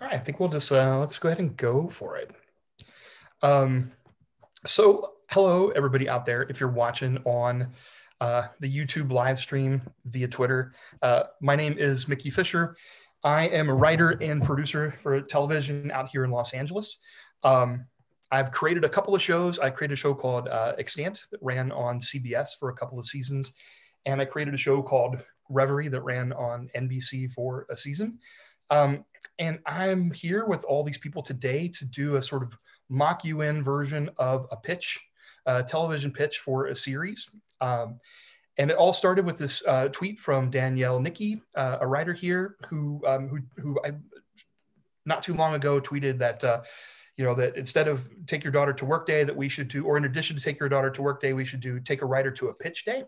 All right, I think we'll just, let's go ahead and go for it. So hello, everybody out there. If you're watching on the YouTube live stream via Twitter, my name is Mickey Fisher. I am a writer and producer for television out here in Los Angeles. I've created a couple of shows. I created a show called Extant that ran on CBS for a couple of seasons. And I created a show called Reverie that ran on NBC for a season. And I'm here with all these people today to do a sort of mock UN version of a pitch, a television pitch for a series. And it all started with this tweet from Danielle Nikki, a writer here who I, not too long ago tweeted that, you know, that instead of take your daughter to work day that we should do, or in addition to take your daughter to work day, we should do take a writer to a pitch day.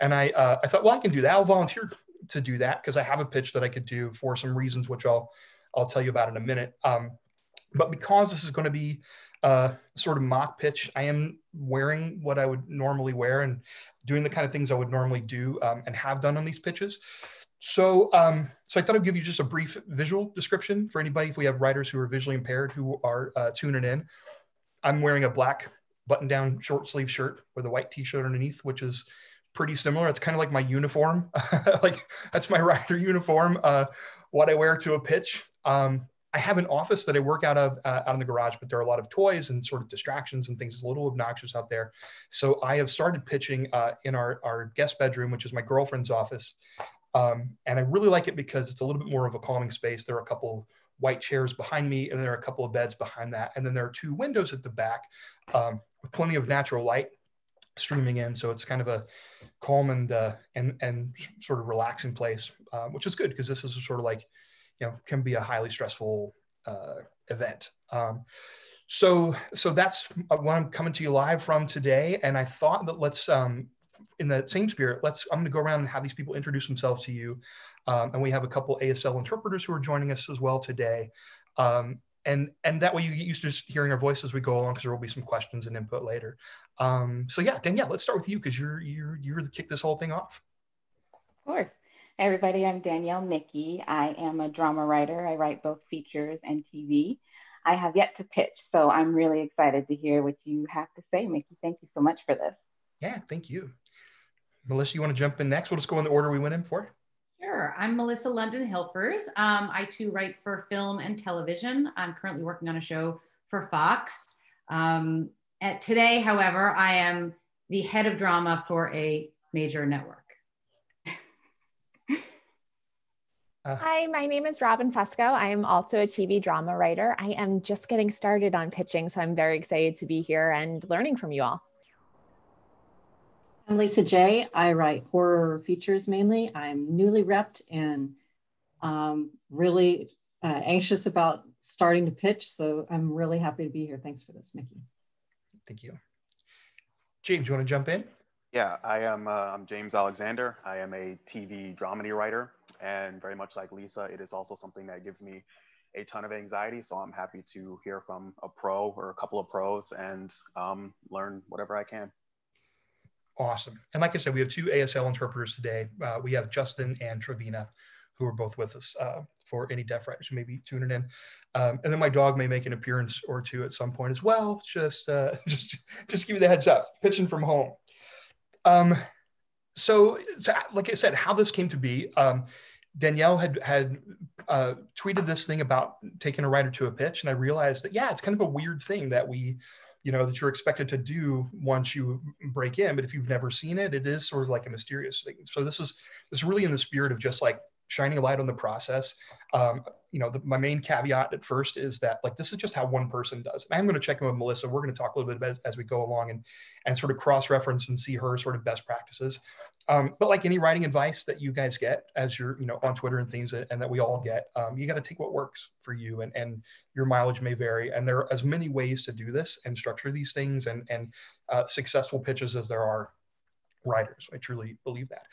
And I thought, well, I can do that. I'll volunteer to do that because I have a pitch that I could do for some reasons, which I'll tell you about in a minute. But because this is going to be sort of mock pitch, I am wearing what I would normally wear and doing the kind of things I would normally do and have done on these pitches. So, so I thought I'd give you just a brief visual description for anybody. If we have writers who are visually impaired who are tuning in, I'm wearing a black button-down short sleeve shirt with a white t-shirt underneath, which is pretty similar. It's kind of like my uniform, like that's my writer uniform, what I wear to a pitch. I have an office that I work out of out in the garage, but there are a lot of toys and sort of distractions and things. It's a little obnoxious out there. So I have started pitching in our guest bedroom, which is my girlfriend's office. And I really like it because it's a little bit more of a calming space. There are a couple white chairs behind me, and there are a couple of beds behind that. And then there are two windows at the back with plenty of natural light streaming in. So it's kind of a calm and sort of relaxing place, which is good because this is sort of like, you know, can be a highly stressful event. So that's what I'm coming to you live from today. And I thought that let's, in that same spirit, I'm going to go around and have these people introduce themselves to you. And we have a couple ASL interpreters who are joining us as well today. And that way you get used to just hearing our voice as we go along, because there will be some questions and input later. So yeah, Danielle, let's start with you because you're the kick this whole thing off. Sure. Hi everybody, I'm Danielle Nikki. I am a drama writer. I write both features and TV. I have yet to pitch, so I'm really excited to hear what you have to say, Mickey. Thank you so much for this. Yeah, thank you. Melissa, you want to jump in next? We'll just go in the order we went in for. Sure, I'm Melissa London-Hilfers. I too write for film and television. I'm currently working on a show for Fox. Today, however, I am the head of drama for a major network. Hi, my name is Robin Fusco. I am also a TV drama writer. I am just getting started on pitching, so I'm very excited to be here and learning from you all. I'm Lisa Jay. I write horror features mainly. I'm newly repped and really anxious about starting to pitch, so I'm really happy to be here. Thanks for this, Mickey. Thank you. James, you want to jump in? Yeah, I'm James Alexander. I am a TV dramedy writer, and very much like Lisa, it is also something that gives me a ton of anxiety, so I'm happy to hear from a pro or a couple of pros and learn whatever I can. Awesome. And like I said, we have two ASL interpreters today. We have Justin and Trevina, who are both with us for any deaf writers who may be tuning in. And then my dog may make an appearance or two at some point as well. Just give you the heads up, pitching from home. So like I said, how this came to be, Danielle had tweeted this thing about taking a writer to a pitch. And I realized that, yeah, it's kind of a weird thing that we, you know, that you're expected to do once you break in, but if you've never seen it, it is sort of like a mysterious thing. So this is really in the spirit of just like shining a light on the process. You know, my main caveat at first is that like, this is just how one person does. I'm going to check in with Melissa. We're going to talk a little bit about as we go along and sort of cross-reference and see her sort of best practices. But like any writing advice that you guys get as you're, you know, on Twitter and things and that we all get, you got to take what works for you and your mileage may vary. And there are as many ways to do this and structure these things and successful pitches as there are writers. I truly believe that.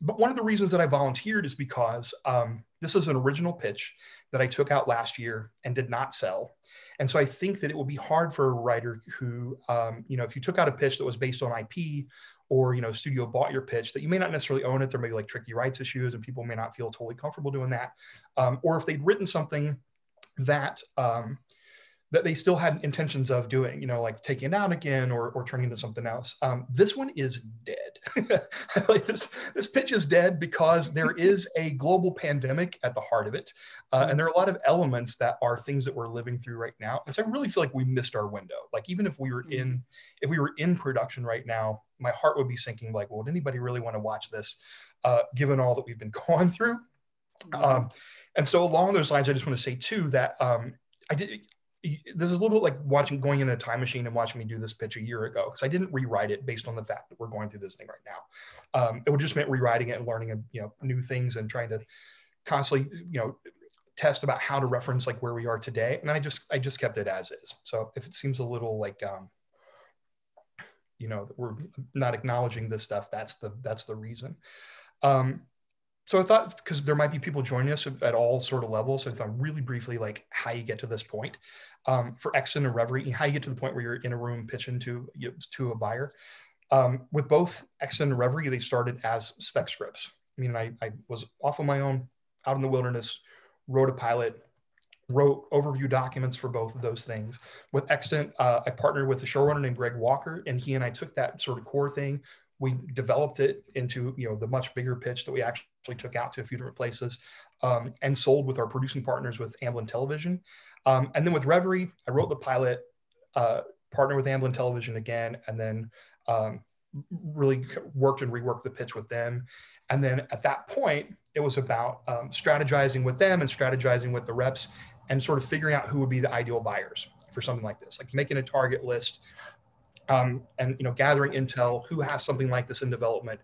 But one of the reasons that I volunteered is because this is an original pitch that I took out last year and did not sell. And so I think that it will be hard for a writer who, you know, if you took out a pitch that was based on IP or, you know, studio bought your pitch that you may not necessarily own it. There may be like tricky rights issues and people may not feel totally comfortable doing that. Or if they'd written something that that they still had intentions of doing, you know, like taking it down again or turning into something else. This one is dead. Like this pitch is dead because there is a global pandemic at the heart of it. And there are a lot of elements that are things that we're living through right now. And so I really feel like we missed our window. Like even if we were in production right now, my heart would be sinking like, well, would anybody really want to watch this given all that we've been going through? And so along those lines, I just want to say too, that this is a little bit like going in a time machine and watching me do this pitch a year ago, because I didn't rewrite it based on the fact that we're going through this thing right now. It would just meant rewriting it and learning, you know, new things and trying to constantly, you know, test about how to reference like where we are today. And I just kept it as is. So if it seems a little like, you know, that we're not acknowledging this stuff, that's the reason. So I thought, because there might be people joining us at all sort of levels, so I thought really briefly like how you get to this point for Extant and Reverie, how you get to the point where you're in a room pitching to a buyer. With both Extant and Reverie, they started as spec scripts. I mean, I was off on my own, out in the wilderness, wrote a pilot, wrote overview documents for both of those things. With Extant, I partnered with a showrunner named Greg Walker, and he and I took that sort of core thing. We developed it into, you know, the much bigger pitch that we actually took out to a few different places and sold with our producing partners with Amblin Television. And then with Reverie, I wrote the pilot, partnered with Amblin Television again, and then really worked and reworked the pitch with them. And then at that point, it was about strategizing with them and strategizing with the reps and sort of figuring out who would be the ideal buyers for something like this, like making a target list, and, you know, gathering intel, who has something like this in development,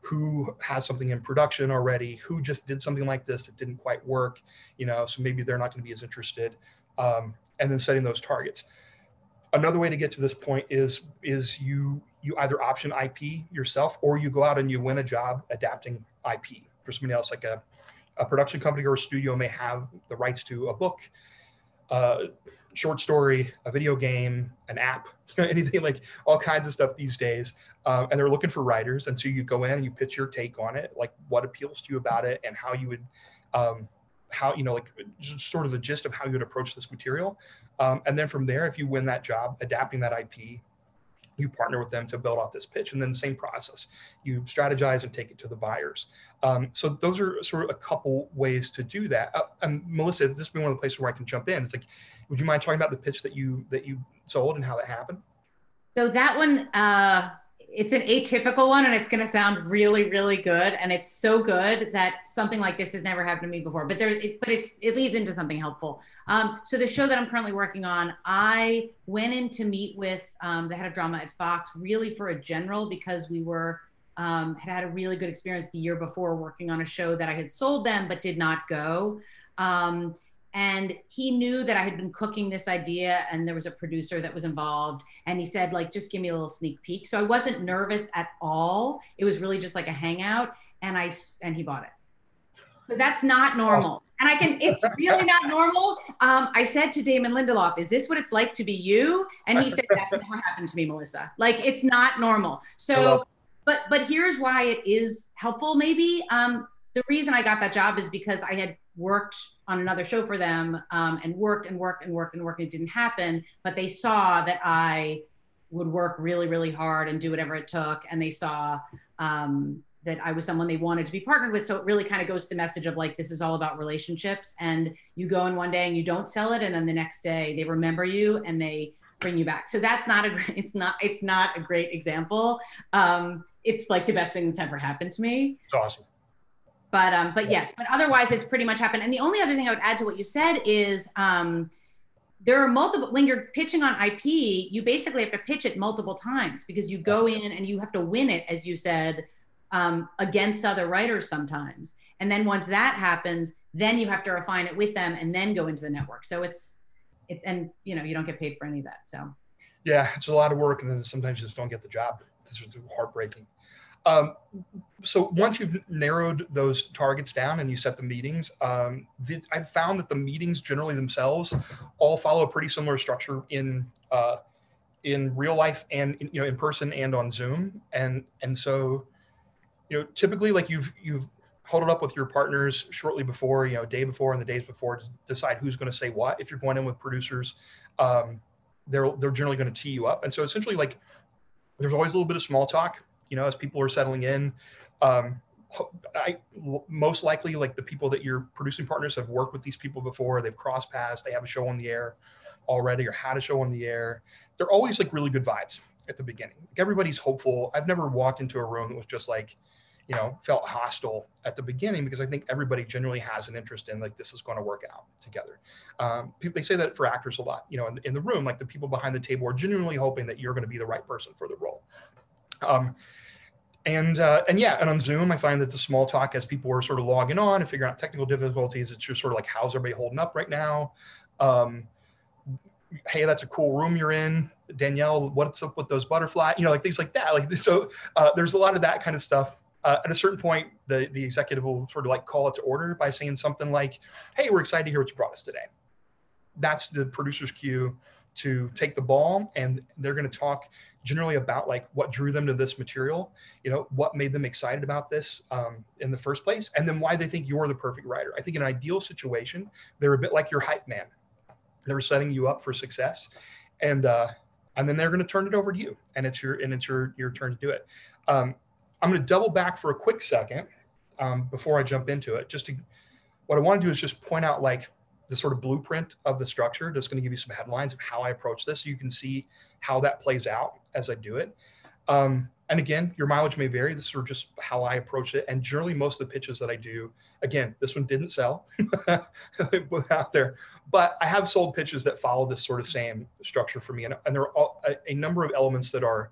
who has something in production already, who just did something like this that didn't quite work, you know, so maybe they're not going to be as interested, and then setting those targets. Another way to get to this point is you either option IP yourself, or you go out and you win a job adapting IP for somebody else, like a production company or a studio may have the rights to a book, short story, a video game, an app, you know, anything, like all kinds of stuff these days. And they're looking for writers. And so you go in and you pitch your take on it, like what appeals to you about it and how you would, how, you know, like just sort of the gist of how you would approach this material. And then from there, if you win that job, adapting that IP, you partner with them to build out this pitch. And then the same process, you strategize and take it to the buyers. So those are sort of a couple ways to do that. And Melissa, this being one of the places where I can jump in. It's like, would you mind talking about the pitch that you sold and how that happened? So that one, it's an atypical one, and it's going to sound really, really good. And it's so good that something like this has never happened to me before, but it leads into something helpful. So the show that I'm currently working on, I went in to meet with the head of drama at Fox really for a general, because we were, had a really good experience the year before working on a show that I had sold them, but did not go. And he knew that I had been cooking this idea, and there was a producer that was involved. And he said, like, just give me a little sneak peek. So I wasn't nervous at all. It was really just like a hangout, and he bought it. So that's not normal. And it's really not normal. I said to Damon Lindelof, is this what it's like to be you? And he said, that's never happened to me, Melissa. Like, it's not normal. So, but here's why it is helpful maybe. The reason I got that job is because I had worked on another show for them and worked. It didn't happen, but they saw that I would work really, really hard and do whatever it took. And they saw that I was someone they wanted to be partnered with. So it really kind of goes to the message of like, this is all about relationships, and you go in one day and you don't sell it. And then the next day they remember you and they bring you back. So that's not it's not a great example. It's like the best thing that's ever happened to me. It's awesome. But yes, but otherwise it's pretty much happened. And the only other thing I would add to what you said is there are multiple, when you're pitching on IP, you basically have to pitch it multiple times, because you go in and you have to win it, as you said, against other writers sometimes. And then once that happens, then you have to refine it with them and then go into the network. So it's and you know, you don't get paid for any of that, so. Yeah, it's a lot of work, and then sometimes you just don't get the job. This is heartbreaking. So once you've narrowed those targets down and you set the meetings, I've found that the meetings generally themselves all follow a pretty similar structure in real life and in, you know, in person and on Zoom. And so, you know, typically like you've huddled up with your partners shortly before, you know, day before and the days before to decide who's going to say what. If you're going in with producers, they're generally going to tee you up. And so essentially, like, there's always a little bit of small talk, you know, as people are settling in. Most likely, like, the people that you're producing partners have worked with these people before. They've crossed paths. They have a show on the air already, or had a show on the air. They're always like really good vibes at the beginning. Like, everybody's hopeful. I've never walked into a room that was just like, you know, felt hostile at the beginning, because I think everybody generally has an interest in, like, this is going to work out together. They say that for actors a lot, you know, in the room, like, the people behind the table are genuinely hoping that you're going to be the right person for the role. And on Zoom, I find that the small talk, as people are sort of logging on and figuring out technical difficulties, it's just sort of like, how's everybody holding up right now? Hey, that's a cool room you're in. Danielle, what's up with those butterflies? You know, like, things like that. Like, so there's a lot of that kind of stuff. At a certain point, the executive will sort of like call it to order by saying something like, hey, we're excited to hear what you brought us today. That's the producer's cue to take the ball, and they're going to talk generally about, like, what drew them to this material, you know, what made them excited about this in the first place, and then why they think you're the perfect writer. I think in an ideal situation, they're a bit like your hype man. They're setting you up for success, and then they're going to turn it over to you, and it's your turn to do it. I'm going to double back for a quick second before I jump into it. What I want to do is just point out, like, the sort of blueprint of the structure. Just going to give you some headlines of how I approach this, so you can see how that plays out as I do it. And again, your mileage may vary. This is sort of just how I approach it. And generally, most of the pitches that I do, again, this one didn't sell out there, but I have sold pitches that follow this sort of same structure for me. And there are a number of elements that are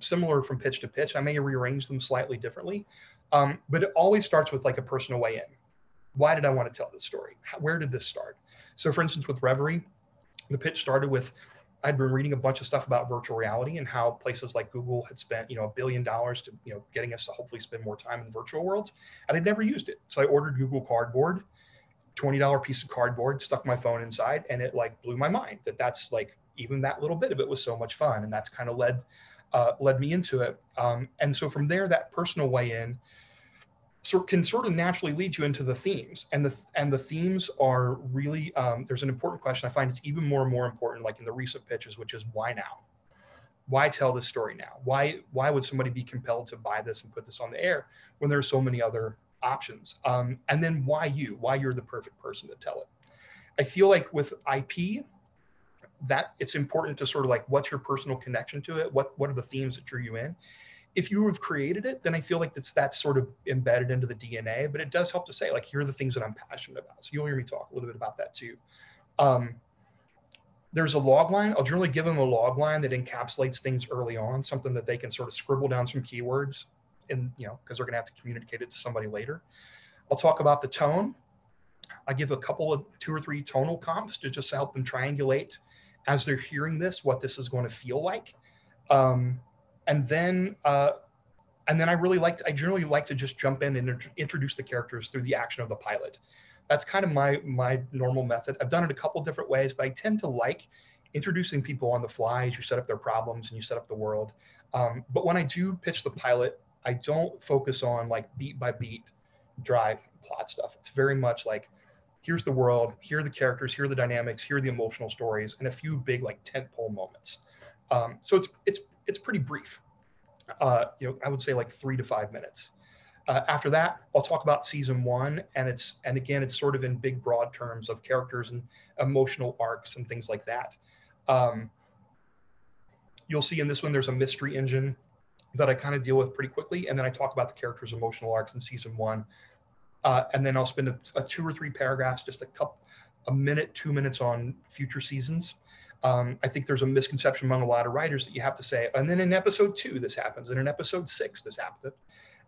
similar from pitch to pitch. I may rearrange them slightly differently, but it always starts with, like, a personal way in. Why did I want to tell this story? Where did this start? So, for instance, with Reverie, the pitch started with, I'd been reading a bunch of stuff about virtual reality and how places like Google had spent, you know, $1 billion to, you know, getting us to hopefully spend more time in virtual worlds, and I'd never used it. So I ordered Google Cardboard, $20 piece of cardboard, stuck my phone inside, and it, like, blew my mind that that's, like, even that little bit of it was so much fun, and that's kind of led me into it. And so from there, that personal way in can sort of naturally lead you into the themes, and the themes are really, there's an important question. I find it's even more and more important, like, in the recent pitches, which is why now? Why tell this story now? Why would somebody be compelled to buy this and put this on the air when there are so many other options? And then why you're the perfect person to tell it. I feel like with IP, that it's important to sort of, like, what's your personal connection to it? What are the themes that drew you in? If you have created it, then I feel like that's sort of embedded into the DNA, but it does help to say, like, here are the things that I'm passionate about. So you'll hear me talk a little bit about that too. There's a log line. I'll generally give them a log line that encapsulates things early on, something that they can sort of scribble down some keywords and, you know, because they're going to have to communicate it to somebody later. I'll talk about the tone. I give a couple of 2 or 3 tonal comps to just help them triangulate as they're hearing this, what this is going to feel like. And then I generally like to just jump in and introduce the characters through the action of the pilot. That's kind of my normal method. I've done it a couple different ways, but I tend to like introducing people on the fly as you set up their problems and you set up the world. But when I do pitch the pilot, I don't focus on, like, beat by beat drive plot stuff. It's very much like, here's the world, here are the characters, here are the dynamics, here are the emotional stories, and a few big, like, tentpole moments. So it's pretty brief. You know, I would say like 3 to 5 minutes. After that, I'll talk about season 1, and again it's sort of in big broad terms of characters and emotional arcs and things like that. You'll see in this one there's a mystery engine that I kind of deal with pretty quickly, and then I talk about the characters' emotional arcs in season 1, and then I'll spend a 2 or 3 paragraphs, just a minute, 2 minutes on future seasons. I think there's a misconception among a lot of writers that you have to say, and then in episode 2, this happens, and in episode 6, this happened.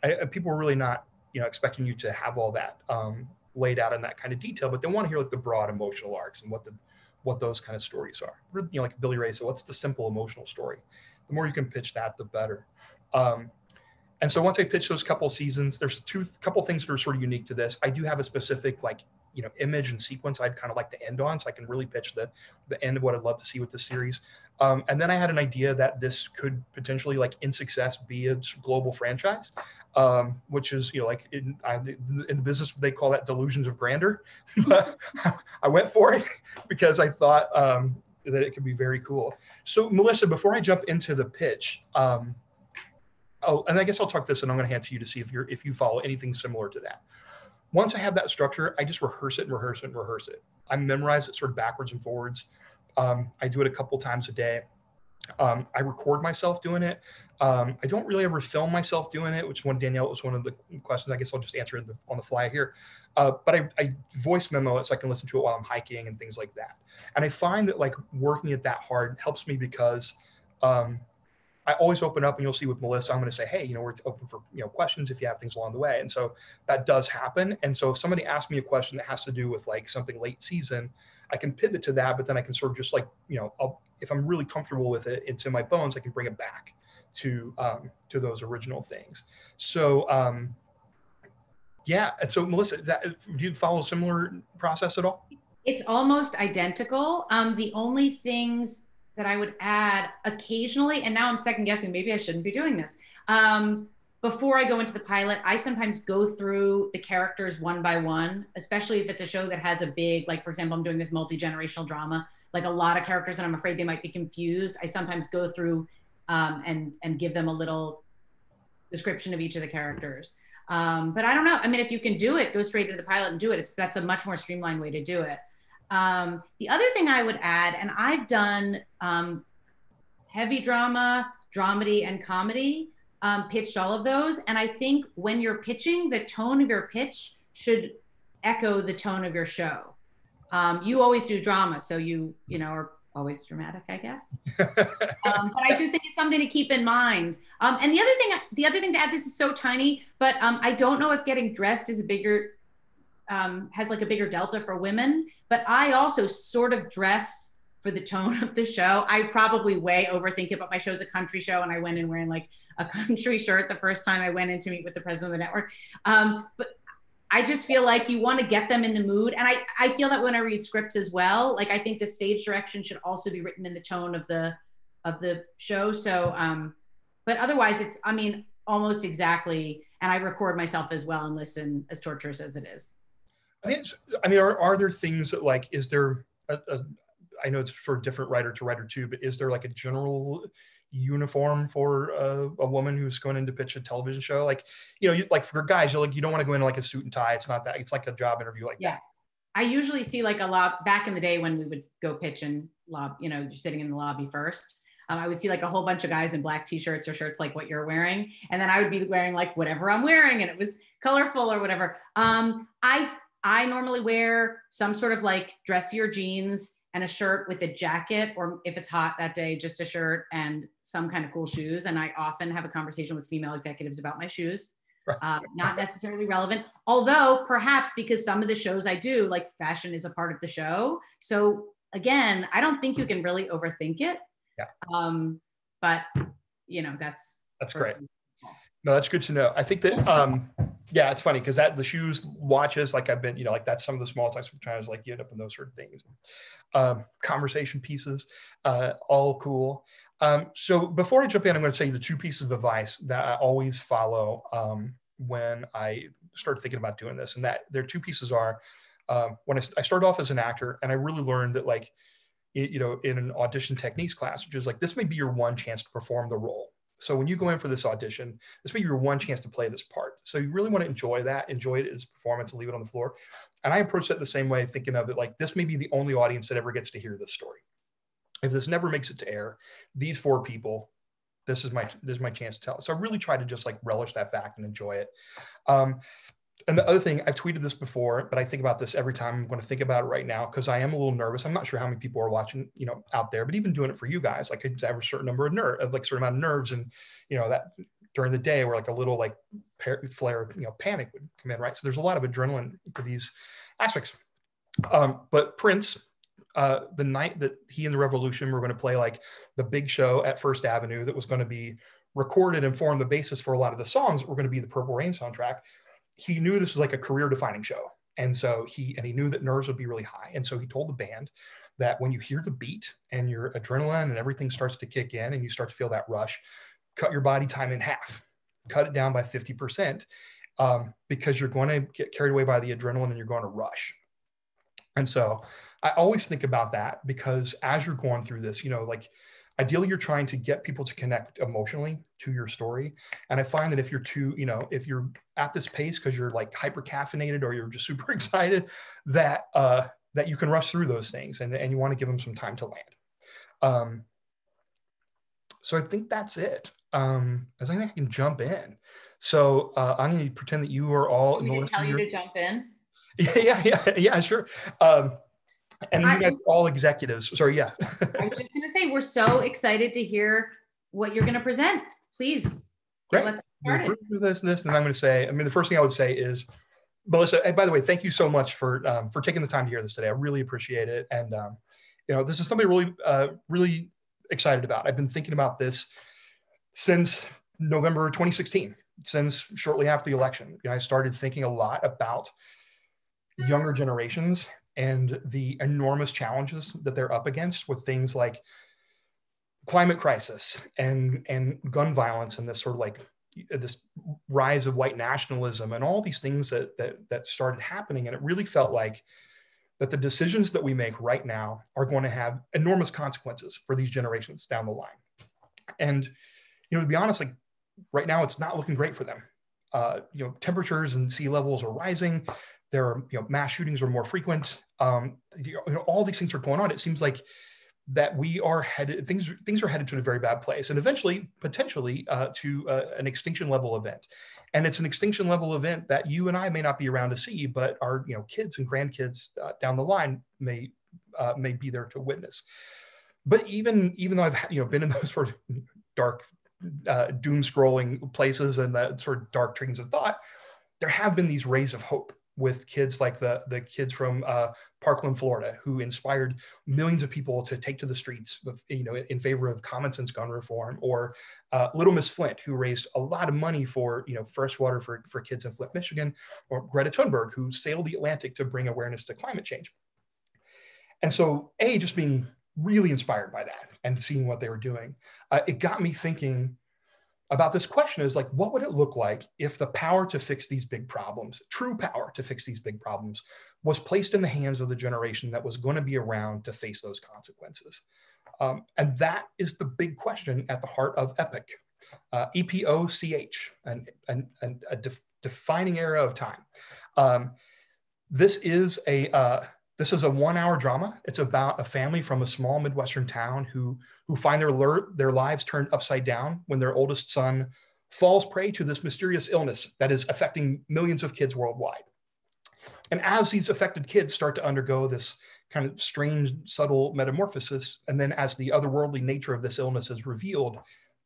And people are really not, you know, expecting you to have all that laid out in that kind of detail, but they want to hear, like, the broad emotional arcs and what those kind of stories are. You know, like Billy Ray, so what's the simple emotional story? The more you can pitch that, the better. And so once I pitch those couple seasons, there's couple things that are sort of unique to this. I do have a specific, like, you know, image and sequence I'd kind of like to end on, so I can really pitch the end of what I'd love to see with this series. And then I had an idea that this could potentially, like, in success, be a global franchise, which is, you know, like in the business, they call that delusions of grandeur. But I went for it because I thought that it could be very cool. So Melissa, before I jump into the pitch, oh, and I guess I'll talk this and I'm going to hand to you to see if you follow anything similar to that. Once I have that structure, I just rehearse it and rehearse it and rehearse it. I memorize it sort of backwards and forwards. I do it a couple times a day. I record myself doing it. I don't really ever film myself doing it, which, one, Danielle, was one of the questions. I guess I'll just answer it on the fly here. But I voice memo it so I can listen to it while I'm hiking and things like that. And I find that, like, working it that hard helps me because I always open up, and you'll see with Melissa, I'm going to say, hey, you know, we're open for, you know, questions if you have things along the way. And so that does happen. And so if somebody asks me a question that has to do with, like, something late season, I can pivot to that, but then I can sort of just, like, you know, if I'm really comfortable with it, into my bones, I can bring it back to those original things. So yeah. And so Melissa, do you follow a similar process at all? It's almost identical. The only things that I would add occasionally, and now I'm second guessing, maybe I shouldn't be doing this. Before I go into the pilot, I sometimes go through the characters one by one, especially if it's a show that has a big, like, for example, I'm doing this multi-generational drama, like a lot of characters, and I'm afraid they might be confused. I sometimes go through and give them a little description of each of the characters. But I don't know, I mean, if you can do it, go straight to the pilot and do it. That's a much more streamlined way to do it. The other thing I would add, and I've done heavy drama, dramedy, and comedy, pitched all of those. And I think when you're pitching, the tone of your pitch should echo the tone of your show. You always do drama, so you know, are always dramatic, I guess. But I just think it's something to keep in mind. And the other thing to add, this is so tiny, but I don't know if getting dressed is a bigger, has like a bigger delta for women, but I also sort of dress for the tone of the show. I probably way overthink it, but my show's a country show, and I went in wearing, like, a country shirt the first time I went in to meet with the president of the network. But I just feel like you want to get them in the mood. And I feel that when I read scripts as well, like, I think the stage direction should also be written in the tone of the show. So, but otherwise it's, I mean, almost exactly. And I record myself as well and listen, as torturous as it is. I mean, are there things that, like, is there I know it's for different writer to writer too, but is there, like, a general uniform for a woman who's going in to pitch a television show? Like, you know, like, for guys, you're like, you don't want to go in, like, a suit and tie. It's not that, it's like a job interview, like, yeah. That. I usually see, like, a lob, back in the day when we would go pitch and lob, you know, you're sitting in the lobby first. I would see, like, a whole bunch of guys in black t-shirts or shirts like what you're wearing. And then I would be wearing, like, whatever I'm wearing, and it was colorful or whatever. I normally wear some sort of, like, dressier jeans and a shirt with a jacket, or if it's hot that day, just a shirt and some kind of cool shoes. And I often have a conversation with female executives about my shoes, not necessarily relevant. Although perhaps because some of the shows I do, like, fashion is a part of the show. So again, I don't think you can really overthink it, yeah. But you know, that's great. No, that's good to know. I think that, yeah, it's funny because the shoes, watches, like, I've been, you know, like, that's some of the small types of times, like, you end up in those sort of things. Conversation pieces, all cool. So before I jump in, I'm going to tell you the two pieces of advice that I always follow when I start thinking about doing this. And that their two pieces are, when I started off as an actor, and I really learned that, like, you know, in an audition techniques class, which is like, this may be your one chance to perform the role. So when you go in for this audition, this may be your one chance to play this part. So you really want to enjoy that, enjoy it as performance, and leave it on the floor. And I approach it the same way, thinking of it like, this may be the only audience that ever gets to hear this story. If this never makes it to air, these four people, this is my chance to tell it. So I really try to just, like, relish that fact and enjoy it. And the other thing, I've tweeted this before, but I think about this every time. I'm going to think about it right now because I am a little nervous. I'm not sure how many people are watching, you know, out there, but even doing it for you guys, like, I have a certain number of certain amount of nerves, and, you know, that during the day where, like, a little, like, flare of, you know, panic would come in, right? So there's a lot of adrenaline for these aspects. But Prince, the night that he and the Revolution were going to play, like, the big show at First Avenue that was going to be recorded and form the basis for a lot of the songs that were going to be the Purple Rain soundtrack, he knew this was, like, a career-defining show. And so he knew that nerves would be really high. And so he told the band that when you hear the beat and your adrenaline and everything starts to kick in and you start to feel that rush, cut your body time in half, cut it down by 50%, because you're going to get carried away by the adrenaline and you're going to rush. And so I always think about that, because as you're going through this, like ideally you're trying to get people to connect emotionally to your story. And I find that if you're too, if you're at this pace, because you're like hyper caffeinated or you're just super excited, that that you can rush through those things, and you want to give them some time to land. So I think that's it. As I think I can jump in. So I'm going to pretend that you are all. Can we tell you to jump in? Yeah, sure. And you guys all executives. Sorry, yeah. I was just going to say, we're so excited to hear what you're going to present. Please, let's get started. This, and I'm going to say, the first thing I would say is, Melissa, and by the way, thank you so much for taking the time to hear this today. I really appreciate it. And, this is something really, really excited about. I've been thinking about this since November 2016, since shortly after the election. I started thinking a lot about younger generations and the enormous challenges that they're up against with things like climate crisis and gun violence and this sort of like this rise of white nationalism and all these things that started happening. And it really felt like that the decisions that we make right now are going to have enormous consequences for these generations down the line. And, to be honest, like right now, it's not looking great for them. Temperatures and sea levels are rising. There are, mass shootings are more frequent. All these things are going on. It seems like that we are headed, things are headed to a very bad place, and eventually, potentially, to an extinction level event. And it's an extinction level event that you and I may not be around to see, but our, kids and grandkids down the line may be there to witness. But even though I've, been in those sort of dark, doom scrolling places and that sort of dark trains of thought, there have been these rays of hope with kids like the kids from Parkland, Florida, who inspired millions of people to take to the streets, in favor of common sense gun reform, or Little Miss Flint, who raised a lot of money for, fresh water for kids in Flint, Michigan, or Greta Thunberg, who sailed the Atlantic to bring awareness to climate change. And so, just being really inspired by that and seeing what they were doing, it got me thinking about this question is like, what would it look like if the power to fix these big problems, true power to fix these big problems, was placed in the hands of the generation that was going to be around to face those consequences? And that is the big question at the heart of EPOCH, E-P-O-C-H, a defining era of time. This is a one-hour drama. It's about a family from a small Midwestern town who find their lives turned upside down when their oldest son falls prey to this mysterious illness that is affecting millions of kids worldwide. And as these affected kids start to undergo this kind of strange, subtle metamorphosis, and then as the otherworldly nature of this illness is revealed,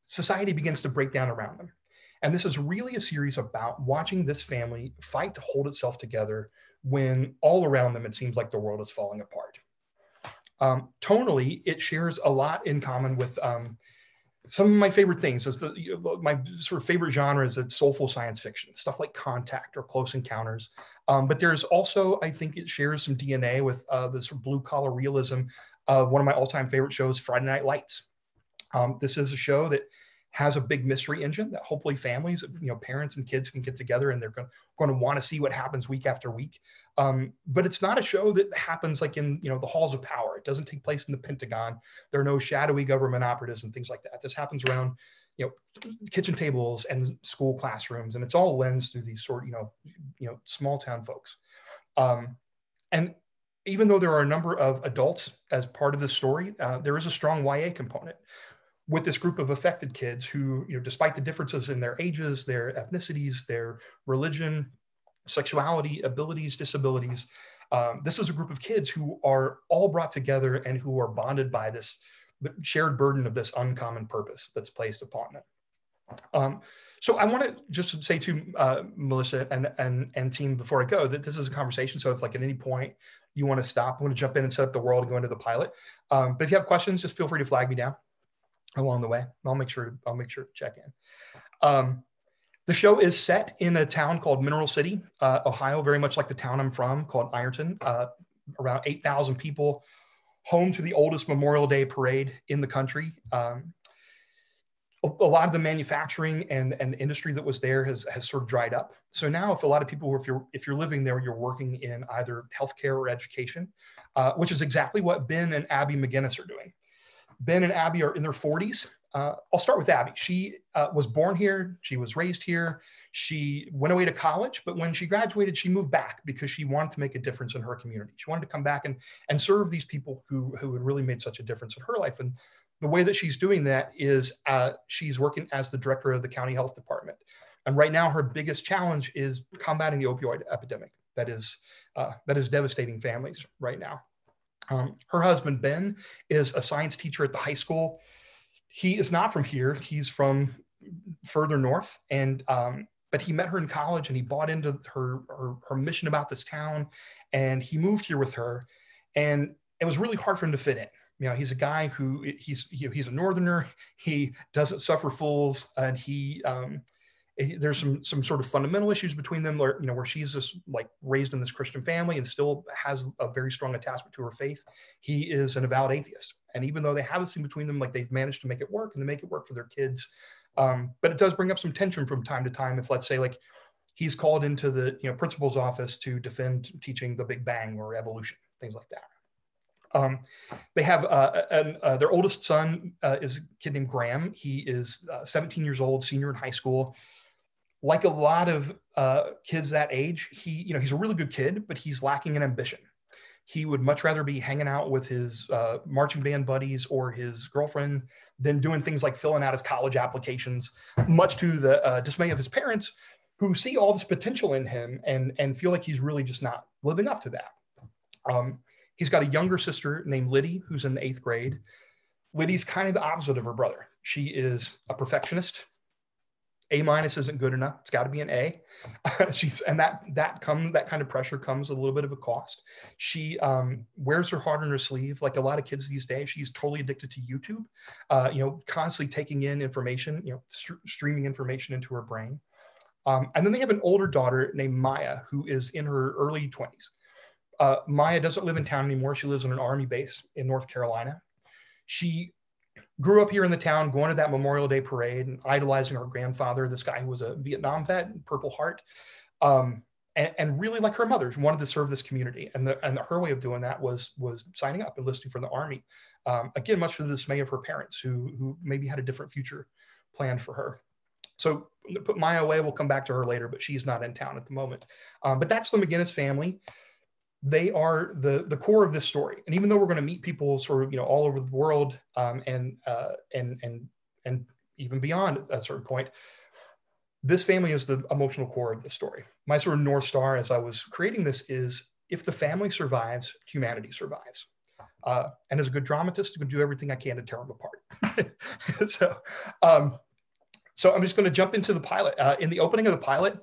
society begins to break down around them. And this is really a series about watching this family fight to hold itself together when all around them, it seems like the world is falling apart. Tonally, it shares a lot in common with some of my favorite things. My sort of favorite genre is soulful science fiction, stuff like Contact or Close Encounters. But there's also, I think it shares some DNA with this sort of blue collar realism of one of my all time favorite shows, Friday Night Lights. This is a show that has a big mystery engine that hopefully families, parents and kids can get together, and they're going to want to see what happens week after week. But it's not a show that happens like in, the halls of power. It doesn't take place in the Pentagon. There are no shadowy government operatives and things like that. This happens around, kitchen tables and school classrooms, and it's all lensed through these sort of, small town folks. And even though there are a number of adults as part of the story, there is a strong YA component with this group of affected kids who, despite the differences in their ages, their ethnicities, their religion, sexuality, abilities, disabilities, this is a group of kids who are all brought together and who are bonded by this shared burden of this uncommon purpose that's placed upon them. So I want to just say to Melissa and team before I go that this is a conversation. So it's like at any point you want to stop, you want to jump in and set up the world and go into the pilot. But if you have questions, just feel free to flag me down along the way. I'll make sure to check in. The show is set in a town called Mineral City, Ohio, very much like the town I'm from, called Ironton. Around 8,000 people, home to the oldest Memorial Day parade in the country. A lot of the manufacturing and industry that was there has sort of dried up. So now, if a lot of people, if you're living there, you're working in either healthcare or education, which is exactly what Ben and Abby McGinnis are doing. Ben and Abby are in their 40s. I'll start with Abby. She was born here. She was raised here. She went away to college, but when she graduated, she moved back because she wanted to make a difference in her community. She wanted to come back and serve these people who had really made such a difference in her life. And the way that she's doing that is she's working as the director of the county health department. And right now, her biggest challenge is combating the opioid epidemic that is devastating families right now. Her husband, Ben, is a science teacher at the high school. He is not from here. He's from further north. But he met her in college and he bought into her mission about this town. And he moved here with her. And it was really hard for him to fit in. You know, he's a guy who he's a northerner. He doesn't suffer fools. And there's some sort of fundamental issues between them, or, you know, where she's just like raised in this Christian family and still has a very strong attachment to her faith. He is an avowed atheist. And even though they have this thing between them, like, they've managed to make it work and they make it work for their kids. But it does bring up some tension from time to time. If, let's say, like, he's called into the principal's office to defend teaching the Big Bang or evolution, things like that. They have their oldest son is a kid named Graham. He is 17 years old, senior in high school. Like a lot of kids that age, he's a really good kid, but he's lacking in ambition. He would much rather be hanging out with his marching band buddies or his girlfriend than doing things like filling out his college applications, much to the dismay of his parents, who see all this potential in him and feel like he's really just not living up to that. He's got a younger sister named Liddy, who's in the 8th grade. Liddy's kind of the opposite of her brother. She is a perfectionist. A- isn't good enough. It's got to be an A. That kind of pressure comes with a little bit of a cost. She wears her heart on her sleeve. Like a lot of kids these days, she's totally addicted to YouTube, constantly taking in information, streaming information into her brain. And then they have an older daughter named Maya, who is in her early 20s. Maya doesn't live in town anymore. She lives on an army base in North Carolina. She grew up here in the town, going to that Memorial Day parade and idolizing her grandfather, this guy who was a Vietnam vet, Purple Heart, and really, like her mother, wanted to serve this community. And her way of doing that was signing up, enlisting for the Army. Again, much to the dismay of her parents, who maybe had a different future planned for her. So put Maya away, we'll come back to her later, but she's not in town at the moment. But that's the McGinnis family. They are the core of this story. And even though we're going to meet people sort of, all over the world and even beyond at a certain point, this family is the emotional core of the story. My sort of North Star as I was creating this is, if the family survives, humanity survives. And as a good dramatist, I'm going to do everything I can to tear them apart. So I'm just going to jump into the pilot. In the opening of the pilot,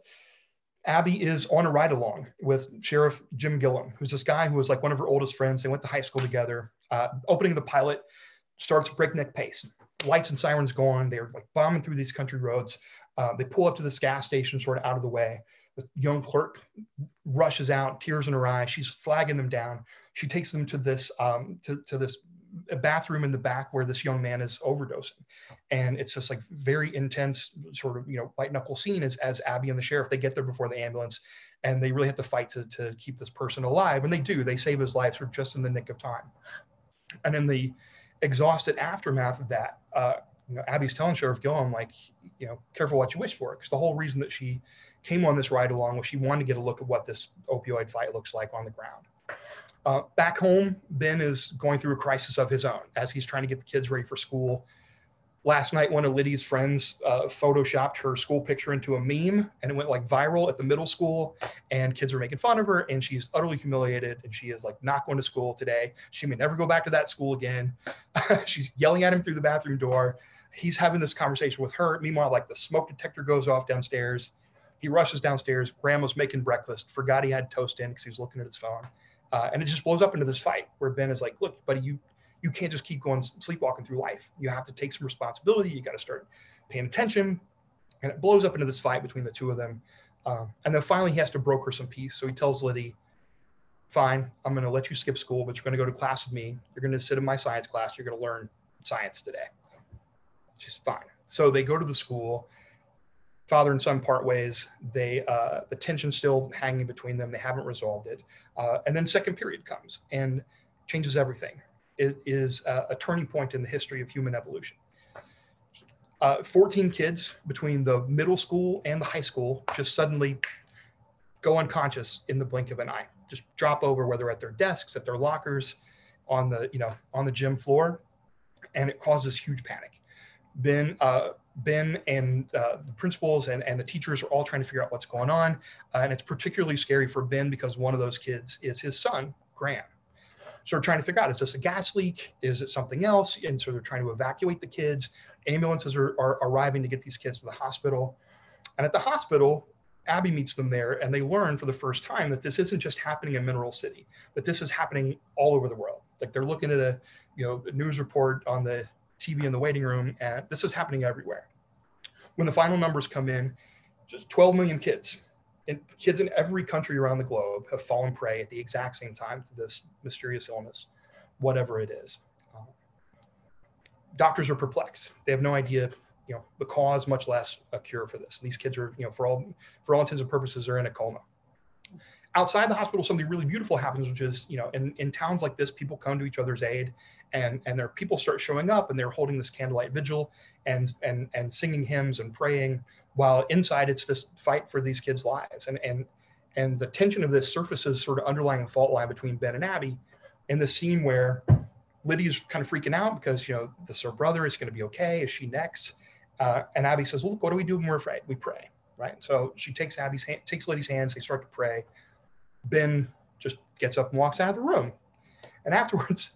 Abby is on a ride-along with Sheriff Jim Gillum, who's this guy who was like one of her oldest friends. They went to high school together. Opening of the pilot starts at breakneck pace. Lights and sirens go on. They're like bombing through these country roads. They pull up to this gas station, sort of out of the way. The young clerk rushes out, tears in her eyes. She's flagging them down. She takes them to this this bathroom in the back where this young man is overdosing, and it's just like very intense sort of white knuckle scene as Abby and the sheriff, they get there before the ambulance, and they really have to fight to keep this person alive, and they save his life sort of just in the nick of time. And in the exhausted aftermath of that, Abby's telling Sheriff Gillum, like, careful what you wish for, because the whole reason that she came on this ride along was she wanted to get a look at what this opioid fight looks like on the ground. Back home, Ben is going through a crisis of his own as he's trying to get the kids ready for school. Last night, one of Liddy's friends photoshopped her school picture into a meme, and it went like viral at the middle school, and kids are making fun of her, and she's utterly humiliated, and she is like not going to school today. She may never go back to that school again. She's yelling at him through the bathroom door. He's having this conversation with her. Meanwhile, like the smoke detector goes off downstairs. He rushes downstairs. Grandma's making breakfast, forgot he had toast in because he was looking at his phone. And it just blows up into this fight where Ben is like, look, buddy, you can't just keep going sleepwalking through life. You have to take some responsibility. You got to start paying attention. And it blows up into this fight between the two of them. And then finally he has to broker some peace. So he tells Liddy, fine, I'm going to let you skip school, but you're going to go to class with me. You're going to sit in my science class. You're going to learn science today, which is fine. So they go to the school. Father and son part ways. They, the tension's still hanging between them. They haven't resolved it. And then second period comes and changes everything. It is a turning point in the history of human evolution. 14 kids between the middle school and the high school just suddenly go unconscious in the blink of an eye, just drop over, whether at their desks, at their lockers, on the, you know, on the gym floor. And it causes huge panic. Ben and the principals and the teachers are all trying to figure out what's going on. And it's particularly scary for Ben because one of those kids is his son, Graham. So they're trying to figure out, is this a gas leak? Is it something else? And so they're trying to evacuate the kids. Ambulances are arriving to get these kids to the hospital. And at the hospital, Abby meets them there, and they learn for the first time that this isn't just happening in Mineral City, but this is happening all over the world. Like, they're looking at a news report on the TV in the waiting room, and this is happening everywhere. When the final numbers come in, just 12 million kids. And kids in every country around the globe have fallen prey at the exact same time to this mysterious illness, whatever it is. Doctors are perplexed. They have no idea, the cause, much less a cure for this. And these kids are, for all intents and purposes, are in a coma. Outside the hospital, something really beautiful happens, which is, in towns like this, people come to each other's aid, and their people start showing up, and they're holding this candlelight vigil and singing hymns and praying, while inside it's this fight for these kids' lives. And the tension of this surfaces sort of underlying a fault line between Ben and Abby in the scene where Liddy is kind of freaking out because, this is her brother, it's going to be okay, is she next? And Abby says, well, look, what do we do when we're afraid? We pray, right? So she takes Liddy's hands, they start to pray. Ben just gets up and walks out of the room. And afterwards,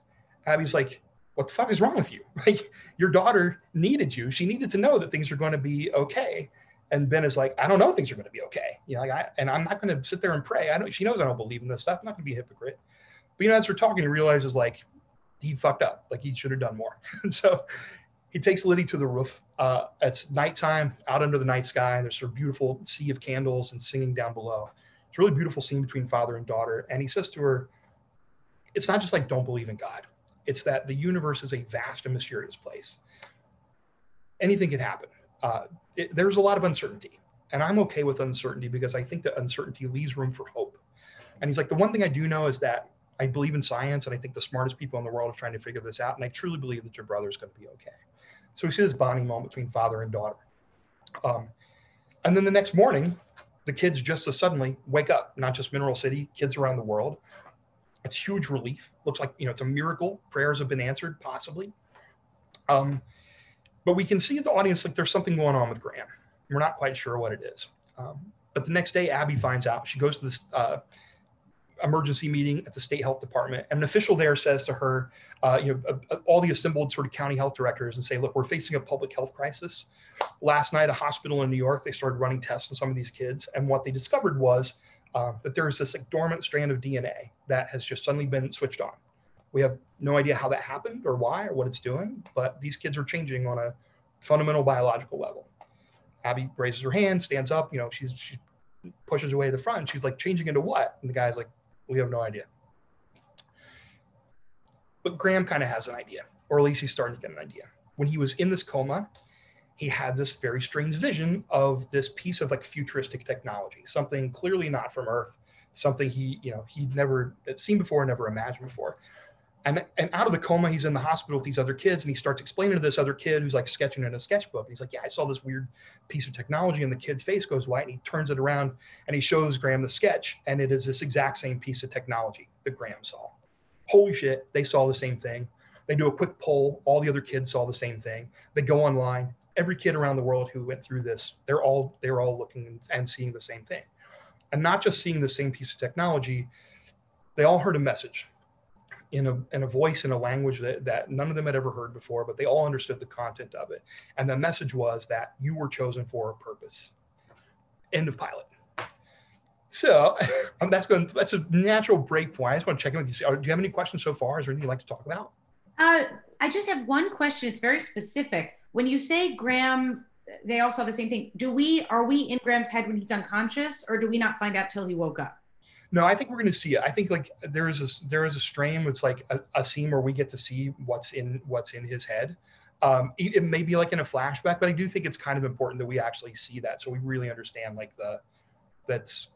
Abby's like, what the fuck is wrong with you? Like, your daughter needed you. She needed to know that things are going to be okay. And Ben is like, I don't know things are going to be okay. And I'm not going to sit there and pray. She knows I don't believe in this stuff. I'm not going to be a hypocrite. But, as we're talking, he realizes, like, he fucked up. Like, he should have done more. And so he takes Liddy to the roof. It's nighttime, out under the night sky. There's a beautiful sea of candles and singing down below. It's a really beautiful scene between father and daughter. And he says to her, it's not just like, don't believe in God. It's that the universe is a vast and mysterious place. Anything can happen. There's a lot of uncertainty, and I'm okay with uncertainty because I think that uncertainty leaves room for hope. And he's like, the one thing I do know is that I believe in science, and I think the smartest people in the world are trying to figure this out. And I truly believe that your brother's going to be okay. So we see this bonding moment between father and daughter. And then the next morning, the kids just as suddenly wake up, not just Mineral City, kids around the world. It's huge relief. Looks like, it's a miracle. Prayers have been answered, possibly. But we can see as the audience, like, there's something going on with Graham. We're not quite sure what it is. But the next day, Abby finds out. She goes to this emergency meeting at the state health department. And an official there says to her, all the assembled sort of county health directors, and say, look, we're facing a public health crisis. Last night, a hospital in New York, they started running tests on some of these kids. And what they discovered was that there is this, like, dormant strand of DNA that has just suddenly been switched on. We have no idea how that happened or why or what it's doing, but these kids are changing on a fundamental biological level. Abby raises her hand, stands up, she pushes away to the front. She's like, changing into what? And the guy's like, we have no idea. But Graham kind of has an idea, or at least he's starting to get an idea. When he was in this coma, he had this very strange vision of this piece of, like, futuristic technology, something clearly not from Earth, something he'd never seen before, never imagined before. And out of the coma, he's in the hospital with these other kids, and he starts explaining to this other kid who's, like, sketching in a sketchbook. And he's like, yeah, I saw this weird piece of technology, and the kid's face goes white, and he turns it around, and he shows Graham the sketch, and it is this exact same piece of technology that Graham saw. Holy shit, they saw the same thing. They do a quick poll. All the other kids saw the same thing. They go online. Every kid around the world who went through this, they're all looking and seeing the same thing. And not just seeing the same piece of technology, they all heard a message. In a voice, in a language that none of them had ever heard before, but they all understood the content of it. And the message was that you were chosen for a purpose. End of pilot. So that's a natural break point. I just want to check in with you. Do you have any questions so far? Is there anything you'd like to talk about? I just have one question. It's very specific. When you say Graham they all saw the same thing. Are we in Graham's head when he's unconscious, or do we not find out till he woke up? No, I think we're going to see it. I think like there is a stream. It's like a scene where we get to see what's in his head. It may be like in a flashback, but I do think it's kind of important that we actually see that, so we really understand like that's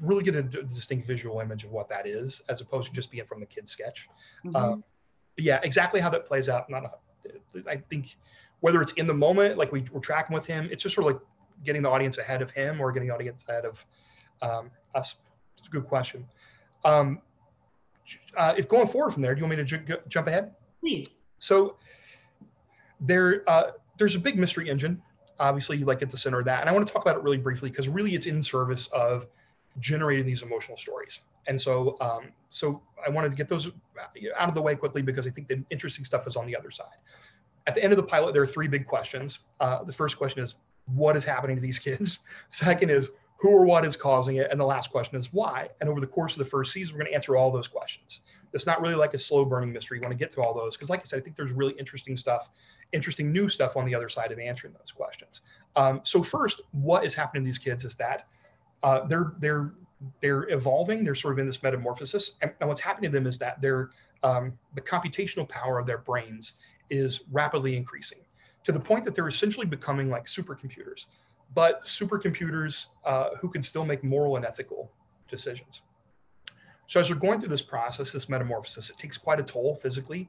really get a distinct visual image of what that is, as opposed to just being from the kid's sketch. Mm-hmm. Yeah, exactly how that plays out. I think whether it's in the moment, like we're tracking with him, it's just sort of like getting the audience ahead of him or getting the audience ahead of us. It's a good question. If going forward from there, do you want me to jump ahead? Please. So there's a big mystery engine, obviously, like at the center of that. And I want to talk about it really briefly, because really it's in service of generating these emotional stories. And so I wanted to get those out of the way quickly, because I think the interesting stuff is on the other side. At the end of the pilot, there are three big questions. The first question is, what is happening to these kids? Second is, who or what is causing it? And the last question is, why? And over the course of the first season, we're going to answer all those questions. It's not really like a slow burning mystery. You want to get to all those, because like I said, I think there's really interesting stuff, interesting new stuff on the other side of answering those questions. So first, what is happening to these kids is that they're evolving. They're sort of in this metamorphosis. And what's happening to them is that the computational power of their brains is rapidly increasing to the point that they're essentially becoming like supercomputers, but supercomputers who can still make moral and ethical decisions. So as they're going through this process, this metamorphosis, it takes quite a toll physically.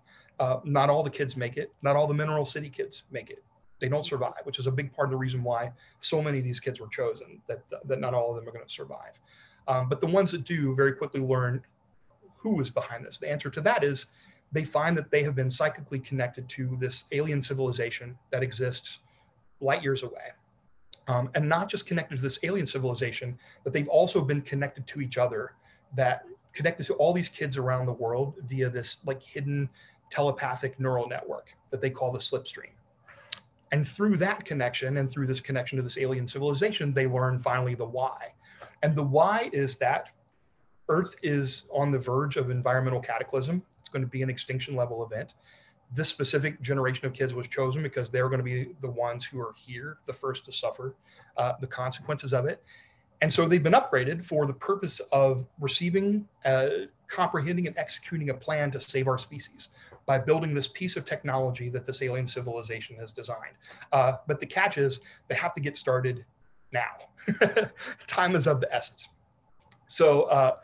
Not all the kids make it. Not all the Mineral City kids make it. They don't survive, which is a big part of the reason why so many of these kids were chosen, that not all of them are going to survive. But the ones that do very quickly learn who is behind this. The answer to that is they find that they have been psychically connected to this alien civilization that exists light years away. And not just connected to this alien civilization, but they've also been connected to each other, that connected to all these kids around the world via this like hidden telepathic neural network that they call the slipstream. And through that connection and through this connection to this alien civilization, they learn finally the why. And the why is that Earth is on the verge of environmental cataclysm. It's going to be an extinction level event. This specific generation of kids was chosen because they're going to be the ones who are here, the first to suffer the consequences of it. And so they've been upgraded for the purpose of receiving, comprehending, and executing a plan to save our species by building this piece of technology that this alien civilization has designed. But the catch is they have to get started now. Time is of the essence. So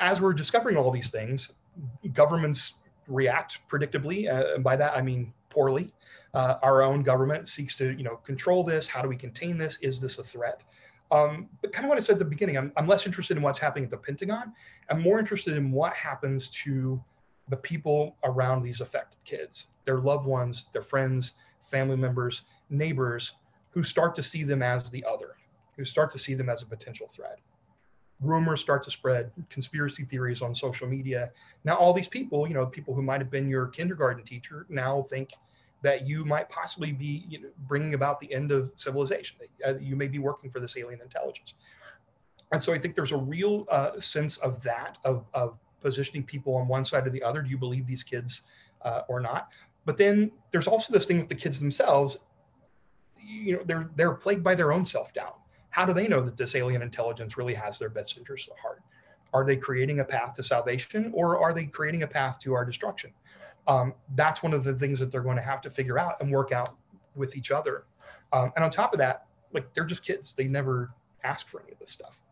as we're discovering all these things, governments react predictably, and by that I mean poorly. Our own government seeks to, control this. How do we contain this? Is this a threat? But kind of what I said at the beginning, I'm less interested in what's happening at the Pentagon. I'm more interested in what happens to the people around these affected kids, their loved ones, their friends, family members, neighbors, who start to see them as the other, who start to see them as a potential threat. Rumors start to spread, conspiracy theories on social media. Now all these people, people who might have been your kindergarten teacher now think that you might possibly be bringing about the end of civilization, that you may be working for this alien intelligence. And so I think there's a real sense of that, of positioning people on one side or the other. Do you believe these kids or not? But then there's also this thing with the kids themselves. They're plagued by their own self-doubt. How do they know that this alien intelligence really has their best interests at heart? Are they creating a path to salvation, or are they creating a path to our destruction? That's one of the things that they're going to have to figure out and work out with each other. And on top of that, they're just kids. They never ask for any of this stuff.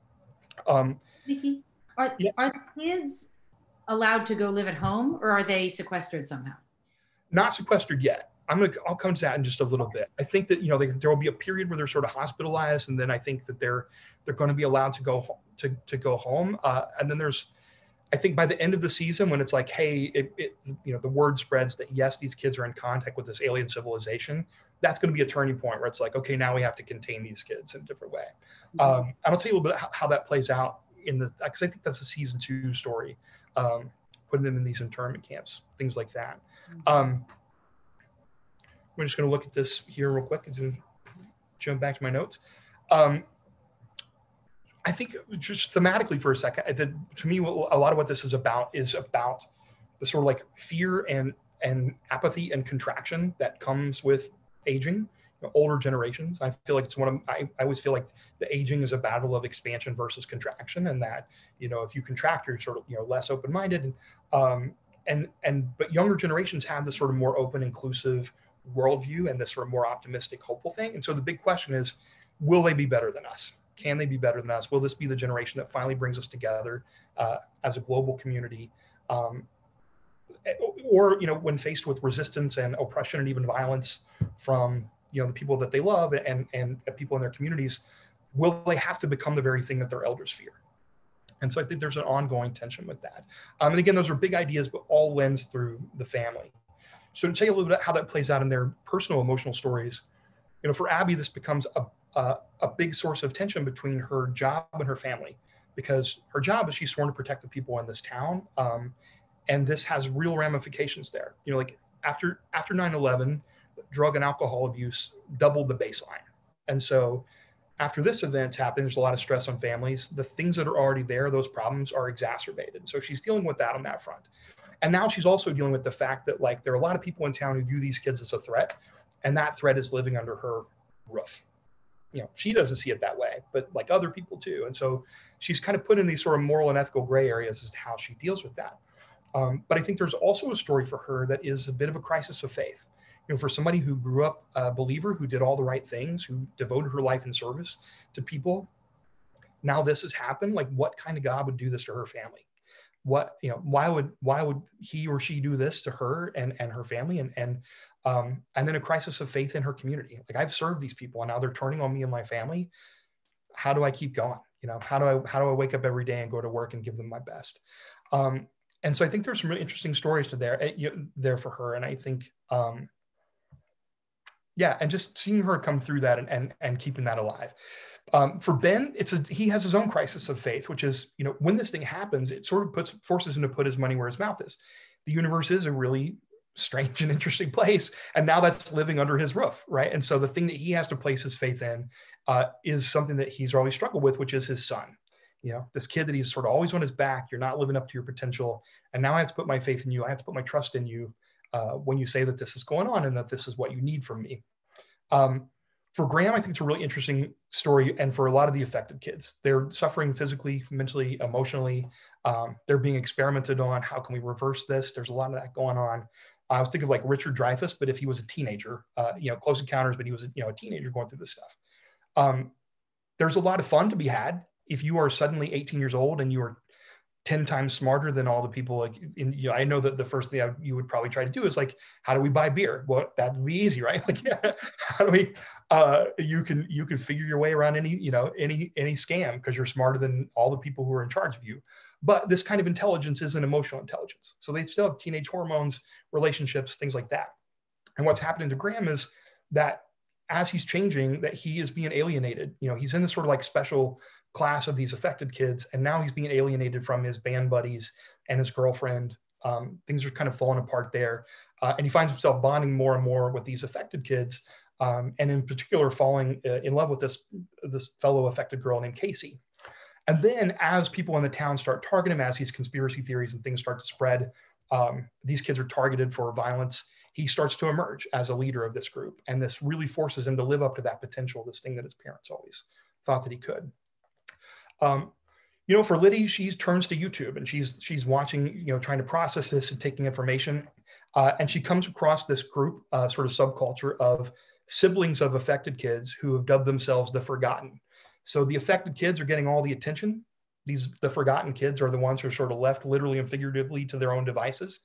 Mickey, are the kids allowed to go live at home, or are they sequestered somehow? Not sequestered yet. I'll come to that in just a little bit. I think that there will be a period where they're sort of hospitalized, and then I think that they're going to be allowed to go home. And then I think by the end of the season, when it's like, hey, the word spreads that yes, these kids are in contact with this alien civilization. That's going to be a turning point where it's like, okay, now we have to contain these kids in a different way. And I'll tell you a little bit how that plays out because I think that's a season 2 story, putting them in these internment camps, things like that. We're just going to look at this here real quick and jump back to my notes. I think just thematically for a second, to me, a lot of what this is about the sort of fear and apathy and contraction that comes with aging. older generations. I feel like it's one of, I always feel like the aging is a battle of expansion versus contraction, and that, you know, if you contract, you're sort of, you know, less open-minded, but younger generations have this sort of more open, inclusive worldview and this sort of more optimistic, hopeful thing. And so the big question is, will they be better than us? Can they be better than us? Will this be the generation that finally brings us together as a global community? Or, you know, when faced with resistance and oppression and even violence from, you know, the people that they love and people in their communities, will they have to become the very thing that their elders fear? And so I think there's an ongoing tension with that. And again, those are big ideas, but all lens through the family. So to tell you a little bit how that plays out in their personal emotional stories, you know, for Abby, this becomes a big source of tension between her job and her family, because her job is she's sworn to protect the people in this town. And this has real ramifications there. You know, like after 9/11, drug and alcohol abuse doubled the baseline. And so after this event's happened, there's a lot of stress on families. The things that are already there, those problems are exacerbated. So she's dealing with that on that front. And now she's also dealing with the fact that, like, there are a lot of people in town who view these kids as a threat, and that threat is living under her roof. You know, she doesn't see it that way, but like other people too. And so she's kind of put in these sort of moral and ethical gray areas as to how she deals with that. But I think there's also a story for her that is a bit of a crisis of faith. You know, for somebody who grew up a believer, who did all the right things, who devoted her life in service to people, now this has happened. Like, what kind of God would do this to her family? What, you know, why would he or she do this to her and her family? And then a crisis of faith in her community. Like, I've served these people and now they're turning on me and my family. How do I keep going? You know, how do I wake up every day and go to work and give them my best? And so I think there's some really interesting stories there for her. And I think, and just seeing her come through that and keeping that alive. For Ben, he has his own crisis of faith, which is, you know, when this thing happens, it sort of forces him to put his money where his mouth is. The universe is a really strange and interesting place, and now that's living under his roof, right? And so the thing that he has to place his faith in is something that he's always struggled with, which is his son. You know, this kid that he's sort of always on his back, you're not living up to your potential. And now I have to put my faith in you. I have to put my trust in you when you say that this is going on and that this is what you need from me. For Graham, I think it's a really interesting story. And for a lot of the affected kids, they're suffering physically, mentally, emotionally. They're being experimented on. How can we reverse this? There's a lot of that going on. I was thinking of like Richard Dreyfuss, but if he was a teenager, you know, Close Encounters, but he was, you know, a teenager going through this stuff. There's a lot of fun to be had. If you are suddenly 18 years old and you are 10 times smarter than all the people, like, you know, I know that the first thing you would probably try to do is like, how do we buy beer? Well, that'd be easy, right? Like, yeah, how do we? You can figure your way around any scam because you're smarter than all the people who are in charge of you. But this kind of intelligence isn't emotional intelligence, so they still have teenage hormones, relationships, things like that. And what's happening to Graham is that as he's changing, that he is being alienated. You know, he's in this sort of like special class of these affected kids, and now he's being alienated from his band buddies and his girlfriend. Things are kind of falling apart there, and he finds himself bonding more and more with these affected kids, and in particular falling in love with this fellow affected girl named Casey. And then as people in the town start targeting him, as these conspiracy theories and things start to spread, these kids are targeted for violence. He starts to emerge as a leader of this group, and this really forces him to live up to that potential, this thing that his parents always thought that he could. You know, for Liddy, she turns to YouTube and she's watching, you know, trying to process this and taking information. And she comes across this group, sort of subculture of siblings of affected kids who have dubbed themselves the Forgotten. So the affected kids are getting all the attention. The Forgotten kids are the ones who are sort of left literally and figuratively to their own devices.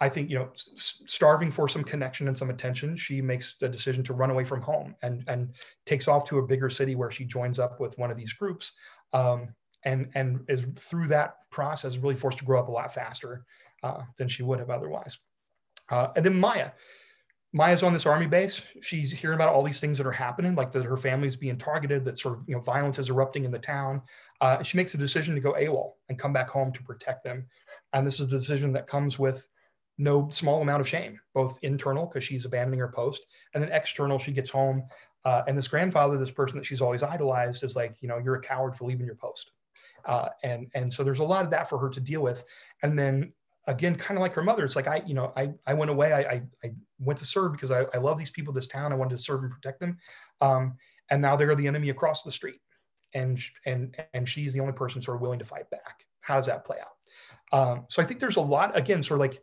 I think, you know, starving for some connection and some attention, she makes the decision to run away from home and takes off to a bigger city where she joins up with one of these groups, and is through that process really forced to grow up a lot faster than she would have otherwise. And then Maya's on this army base. She's hearing about all these things that are happening, like that her family's being targeted, that sort of, you know, violence is erupting in the town. She makes a decision to go AWOL and come back home to protect them. And this is the decision that comes with no small amount of shame, both internal, because she's abandoning her post, and then external, she gets home. And this grandfather, this person that she's always idolized, is like, you know, you're a coward for leaving your post. And so there's a lot of that for her to deal with. And then again, kind of like her mother, it's like, I went away. I went to serve because I love these people, this town. I wanted to serve and protect them. And now they're the enemy across the street. And she's the only person sort of willing to fight back. How does that play out? So I think there's a lot, again, sort of like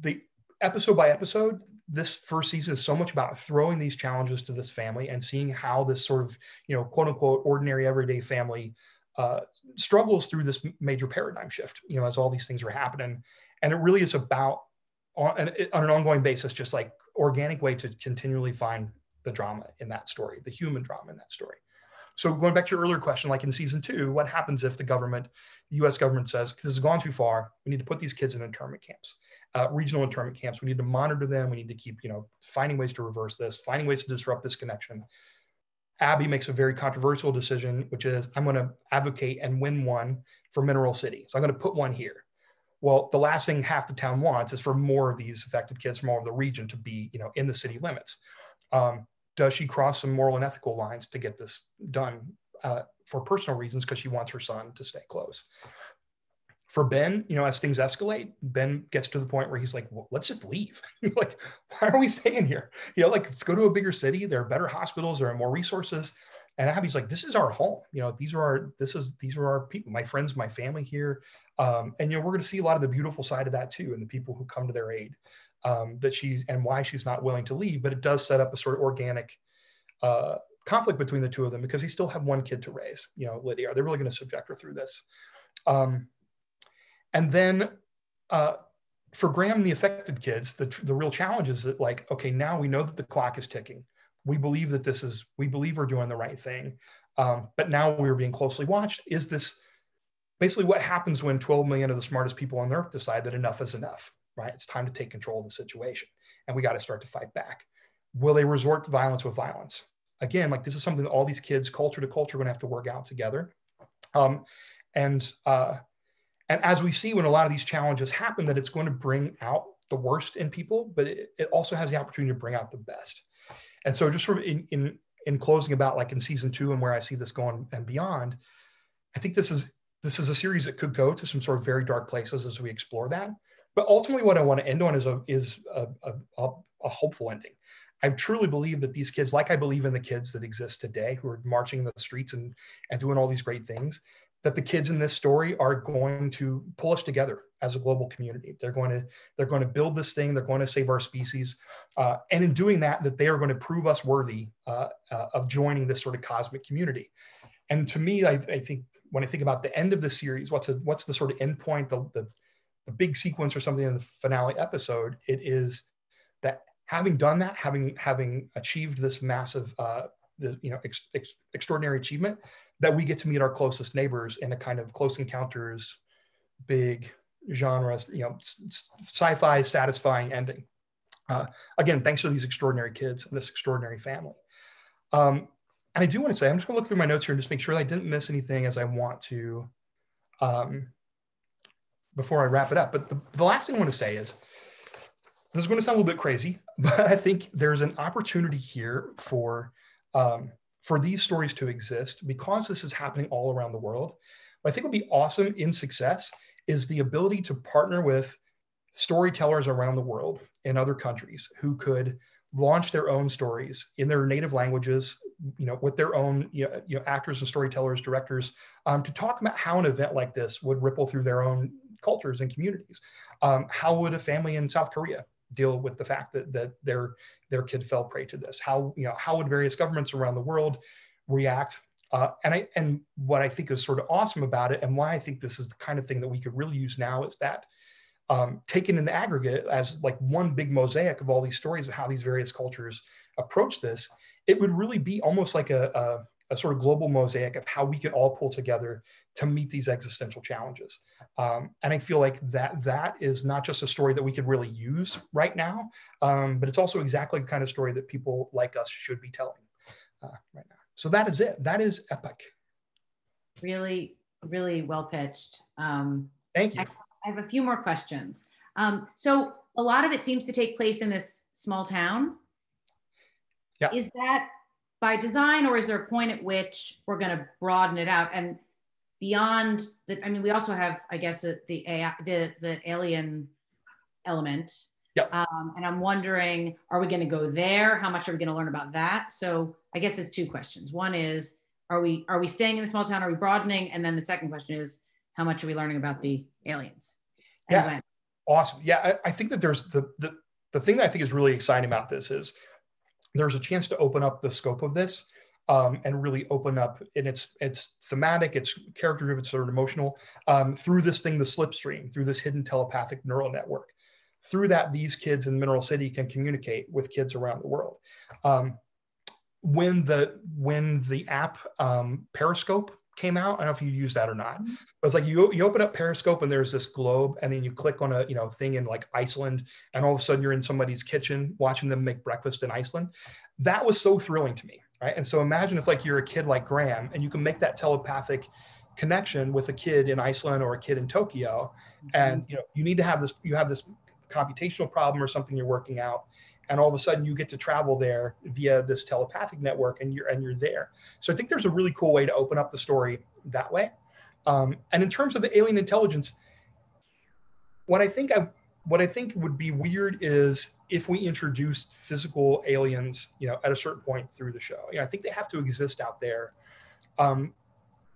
the episode by episode, this first season is so much about throwing these challenges to this family and seeing how this sort of, quote unquote, ordinary everyday family struggles through this major paradigm shift, as all these things are happening. And it really is about, on an ongoing basis, just like organic way to continually find the drama in that story, the human drama in that story. So going back to your earlier question, like in season 2, what happens if the US government says, this has gone too far, we need to put these kids in internment camps, regional internment camps, we need to monitor them, we need to keep, finding ways to reverse this, finding ways to disrupt this connection. Abby makes a very controversial decision, which is, I'm gonna advocate and win one for Mineral City. So I'm gonna put one here. Well, the last thing half the town wants is for more of these affected kids from all over the region to be, in the city limits. Does she cross some moral and ethical lines to get this done for personal reasons because she wants her son to stay close? For Ben, as things escalate, Ben gets to the point where he's like, well, let's just leave. Like, why are we staying here? Let's go to a bigger city. There are better hospitals. There are more resources. And Abby's like, this is our home. These are our people, my friends, my family here. And, we're going to see a lot of the beautiful side of that too, and the people who come to their aid. And why she's not willing to leave, but it does set up a sort of organic conflict between the two of them because they still have one kid to raise, Liddy, are they really going to subject her through this? And then for Graham and the affected kids, the real challenge is that like, okay, now we know that the clock is ticking. We believe that we believe we're doing the right thing. But now we're being closely watched. Is this basically what happens when 12 million of the smartest people on earth decide that enough is enough? Right? It's time to take control of the situation and we got to start to fight back. Will they resort to violence with violence? Again, like this is something that all these kids culture to culture are going to have to work out together. And as we see when a lot of these challenges happen, that it's going to bring out the worst in people, but it also has the opportunity to bring out the best. And so just sort of in closing about like in season 2 and where I see this going and beyond, I think this is a series that could go to some sort of very dark places as we explore that. But ultimately what I want to end on is a hopeful ending. I truly believe that these kids, like I believe in the kids that exist today who are marching in the streets and doing all these great things, that the kids in this story are going to pull us together as a global community. They're going to build this thing. They're going to save our species. And in doing that they are going to prove us worthy of joining this sort of cosmic community. And to me, I think when I think about the end of the series, what's the sort of end point, the big sequence or something in the finale episode, it is that having done that, having achieved this massive, extraordinary achievement, that we get to meet our closest neighbors in a kind of Close Encounters, big genre, sci-fi satisfying ending. Again, thanks to these extraordinary kids and this extraordinary family. And I do want to say, I'm just going to look through my notes here and just make sure that I didn't miss anything as I want to, before I wrap it up. But the last thing I want to say is, this is going to sound a little bit crazy, but I think there's an opportunity here for these stories to exist because this is happening all around the world. What I think would be awesome in success is the ability to partner with storytellers around the world in other countries who could launch their own stories in their native languages, with their own actors and storytellers, directors, to talk about how an event like this would ripple through their own cultures and communities. How would a family in South Korea deal with the fact that their kid fell prey to this? How would various governments around the world react? And what I think is sort of awesome about it, and why I think this is the kind of thing that we could really use now, is that taken in the aggregate as like one big mosaic of all these stories of how these various cultures approach this, it would really be almost like a sort of global mosaic of how we could all pull together to meet these existential challenges. And I feel like that is not just a story that we could really use right now, but it's also exactly the kind of story that people like us should be telling right now. So that is it. That is EPOCH. Really, really well pitched. Thank you. I have a few more questions. So a lot of it seems to take place in this small town. Yeah. Is that by design, or is there a point at which we're going to broaden it out? And beyond that, I mean, we also have, I guess, the alien element. Yep. And I'm wondering, are we going to go there? How much are we going to learn about that? So I guess it's two questions. One is, are we staying in the small town? Are we broadening? And then the second question is, how much are we learning about the aliens? And yeah. When? Awesome. Yeah, I think that there's the thing that I think is really exciting about this is there's a chance to open up the scope of this and really open up, and it's thematic, it's character driven, sort of emotional, through this thing, the slipstream, through this hidden telepathic neural network. Through that, these kids in Mineral City can communicate with kids around the world. When the app Periscope came out, I don't know if you use that or not, but it's like you open up Periscope and there's this globe, and then you click on a thing in like Iceland, and all of a sudden you're in somebody's kitchen watching them make breakfast in Iceland. That was so thrilling to me, right? And so imagine if like you're a kid like Graham and you can make that telepathic connection with a kid in Iceland or a kid in Tokyo, and you need to have this, you have this computational problem or something you're working out, and all of a sudden you get to travel there via this telepathic network, and you're there. So I think there's a really cool way to open up the story that way. And in terms of the alien intelligence, what I think would be weird is if we introduced physical aliens, at a certain point through the show. I think they have to exist out there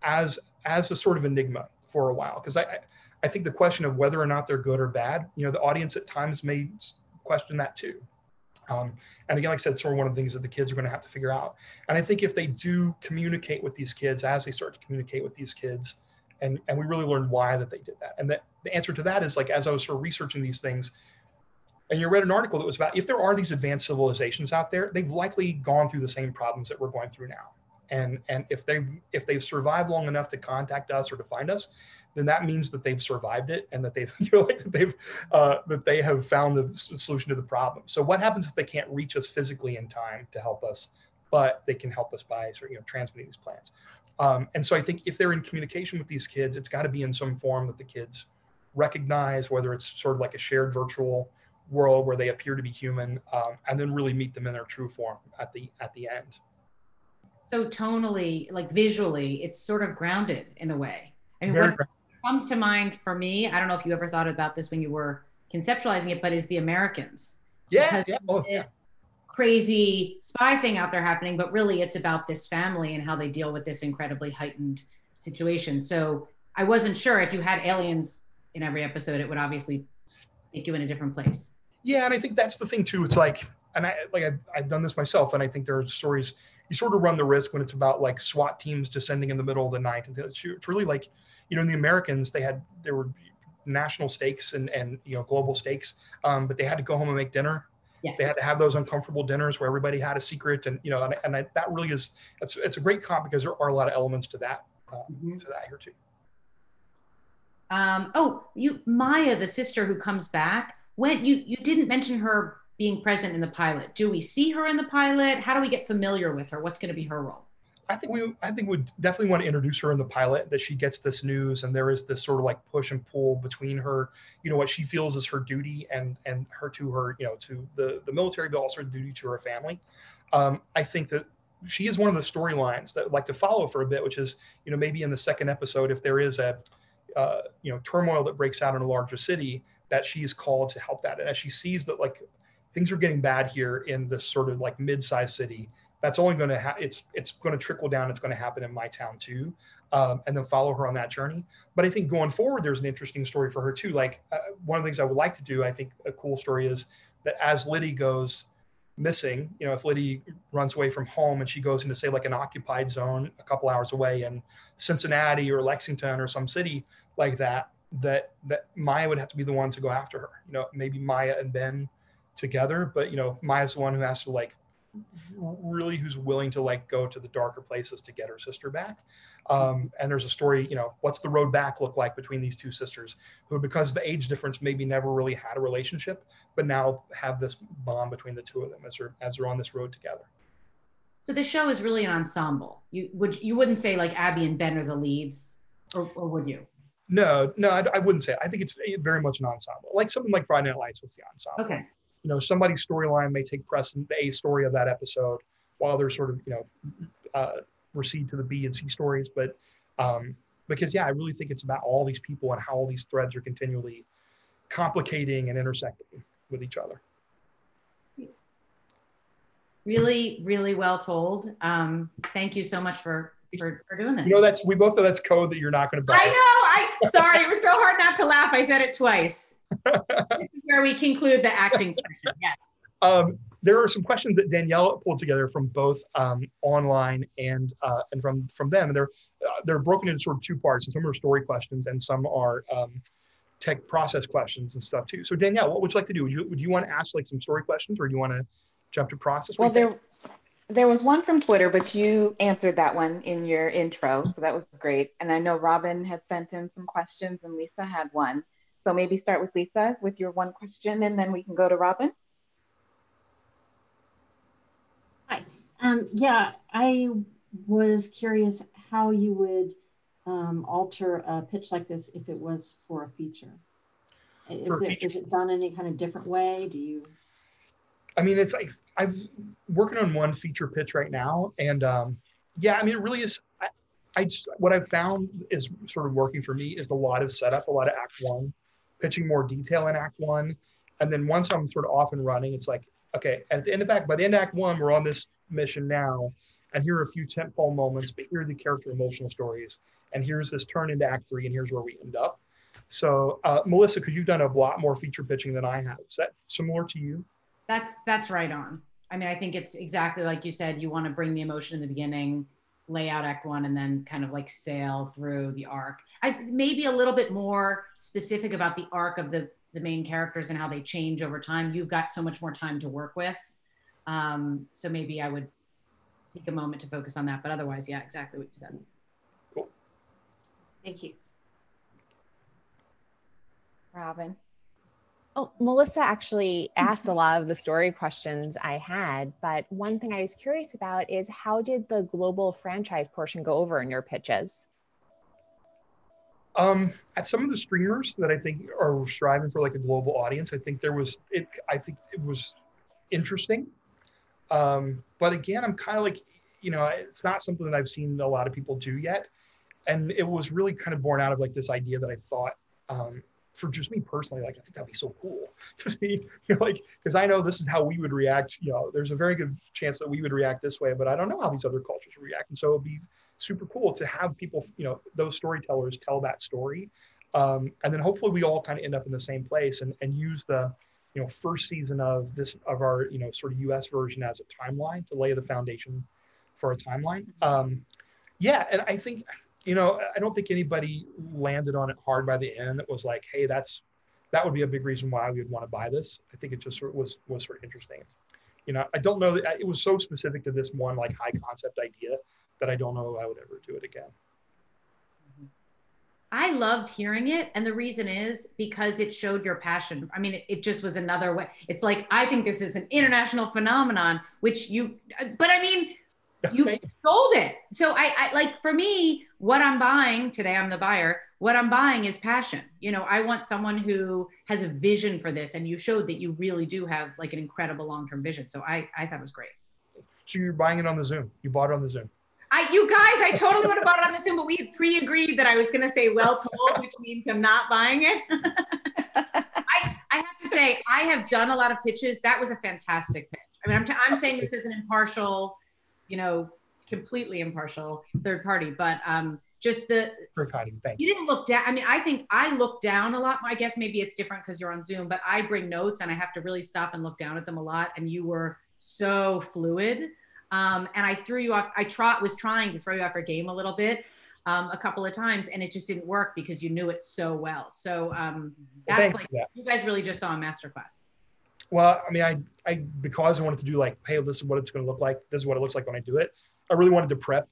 as a sort of enigma for a while, because I think the question of whether or not they're good or bad, the audience at times may question that too. And again, like I said, sort of one of the things that the kids are going to have to figure out. And I think if they do communicate with these kids, as they start to communicate with these kids, and we really learn why that they did that. And that the answer to that is, like, as I was sort of researching these things, and you read an article that was about, if there are these advanced civilizations out there, they've likely gone through the same problems that we're going through now. And if they've survived long enough to contact us or to find us, then that means that they've survived it, and that they've that they have found the solution to the problem. So what happens if they can't reach us physically in time to help us, but they can help us by sort of transmitting these plans? And so I think if they're in communication with these kids, it's got to be in some form that the kids recognize, whether it's sort of like a shared virtual world where they appear to be human, and then really meet them in their true form at the end. So tonally, like visually, it's sort of grounded in a way. I mean, what comes to mind for me, I don't know if you ever thought about this when you were conceptualizing it, but is The Americans. Yeah. Yeah. Oh, this crazy spy thing out there happening, but really it's about this family and how they deal with this incredibly heightened situation. So I wasn't sure if you had aliens in every episode, it would obviously take you in a different place. Yeah, and I think that's the thing too. It's like, and I've done this myself, and I think there are stories. You sort of run the risk when it's about like SWAT teams descending in the middle of the night. It's really like, in The Americans, there were national stakes and global stakes, but they had to go home and make dinner. Yes. They had to have those uncomfortable dinners where everybody had a secret, and that really is, it's a great comp because there are a lot of elements to that, to that here too. Maya, the sister who comes back, when you didn't mention her being present in the pilot. Do we see her in the pilot? How do we get familiar with her? What's going to be her role? I think we definitely want to introduce her in the pilot, that she gets this news and there is this sort of like push and pull between her, what she feels is her duty and her to her, to the military, but also her duty to her family. I think that she is one of the storylines that I'd like to follow for a bit, which is, maybe in the second episode, if there is a, turmoil that breaks out in a larger city, that she is called to help that. And as she sees that, like, things are getting bad here in this sort of like mid-sized city, that's only going to it's going to trickle down. It's going to happen in my town too. And then follow her on that journey. But I think going forward, there's an interesting story for her too. Like one of the things I would like to do, I think a cool story is that as Liddy goes missing, if Liddy runs away from home and she goes into, say, like an occupied zone a couple hours away in Cincinnati or Lexington or some city like that Maya would have to be the one to go after her. Maybe Maya and Ben together, but Maya's the one who has to who's willing to go to the darker places to get her sister back. And there's a story, what's the road back look like between these two sisters who, because of the age difference, maybe never really had a relationship, but now have this bond between the two of them as they're on this road together. So the show is really an ensemble. You wouldn't say like Abby and Ben are the leads, or would you? No, I wouldn't say. I think it's very much an ensemble. Like something like Friday Night Lights was the ensemble. Okay. Somebody's storyline may take precedent, the A story of that episode, while they're sort of, recede to the B and C stories. But Because yeah, I really think it's about all these people and how all these threads are continually complicating and intersecting with each other. Really, really well told. Thank you so much for doing this. You know, that's, we both know that's code that you're not going to buy. I know. Sorry, it was so hard not to laugh. I said it twice. This is where we conclude the acting question. Yes. There are some questions that Danielle pulled together from both online and from them. And they're broken into sort of two parts. And some are story questions, and some are tech process questions and stuff too. So Danielle, what would you like to do? Would you want to ask like some story questions, or do you want to jump to process? Well, there was one from Twitter, but you answered that one in your intro, so that was great. And I know Robin had sent in some questions, and Lisa had one. So maybe start with Lisa with your one question, and then we can go to Robin. Yeah, I was curious how you would alter a pitch like this if it was for a feature. Is it done in any kind of different way? Do you? I mean, it's like I'm working on one feature pitch right now, and yeah, I mean, it really is. What I've found is sort of working for me is a lot of setup, a lot of Act One, pitching more detail in Act One, and then once I'm sort of off and running, it's like, okay, at the end of Act, by the end of Act One, we're on this mission now, and here are a few tentpole moments, but here are the character emotional stories, and here's this turn into Act Three, and here's where we end up. So Melissa, because you've done a lot more feature pitching than I have, is that similar to you? That's right on. I mean, I think it's exactly like you said. You want to bring the emotion in the beginning, lay out Act One, and then kind of like sail through the arc. I maybe a little bit more specific about the arc of the main characters and how they change over time. You've got so much more time to work with. So maybe I would take a moment to focus on that, but otherwise, yeah, exactly what you said. Cool. Thank you. Robin. Oh, Melissa actually asked a lot of the story questions I had, but one thing I was curious about is how did the global franchise portion go over in your pitches? At some of the streamers that I think are striving for like a global audience, I think it was interesting. But again, I'm kind of like, you know, it's not something that I've seen a lot of people do yet. And it was really kind of born out of like this idea that I thought, for just me personally, like, I think that'd be so cool to see, you know, like, because I know this is how we would react, you know, there's a very good chance that we would react this way, but I don't know how these other cultures react. And so it'd be super cool to have people, you know, those storytellers tell that story. And then hopefully we all kind of end up in the same place and use the, you know, first season of this, of our, you know, sort of US version as a timeline to lay the foundation for a timeline. Yeah, and I think, you know, I don't think anybody landed on it hard by the end. It was like, hey, that would be a big reason why we would want to buy this. I think it just sort of was sort of interesting. You know, I don't know that it was so specific to this one like high concept idea that I don't know if I would ever do it again. I loved hearing it, and the reason is because it showed your passion. I mean, it just was another way. It's like, I think this is an international phenomenon, which you, but I mean, you sold it. So I like, for me, what I'm buying today, I'm the buyer. What I'm buying is passion. You know, I want someone who has a vision for this, and you showed that you really do have like an incredible long-term vision. So I thought it was great. So you're buying it on the Zoom. You bought it on the Zoom. You guys, I totally would have bought it on the Zoom, but we pre-agreed that I was going to say well told, which means I'm not buying it. I have to say, I have done a lot of pitches. That was a fantastic pitch. I mean, I'm saying this is an impartial, you know, completely impartial third party, but just the, you didn't look down. I mean, I think I look down a lot. I guess maybe it's different because you're on Zoom, but I bring notes and I have to really stop and look down at them a lot. And you were so fluid. And I threw you off. I was trying to throw you off our game a little bit a couple of times, and it just didn't work because you knew it so well. So that's like, you guys really just saw a masterclass. Well, I mean, I because I wanted to do like, hey, this is what it's going to look like. This is what it looks like when I do it. I really wanted to prep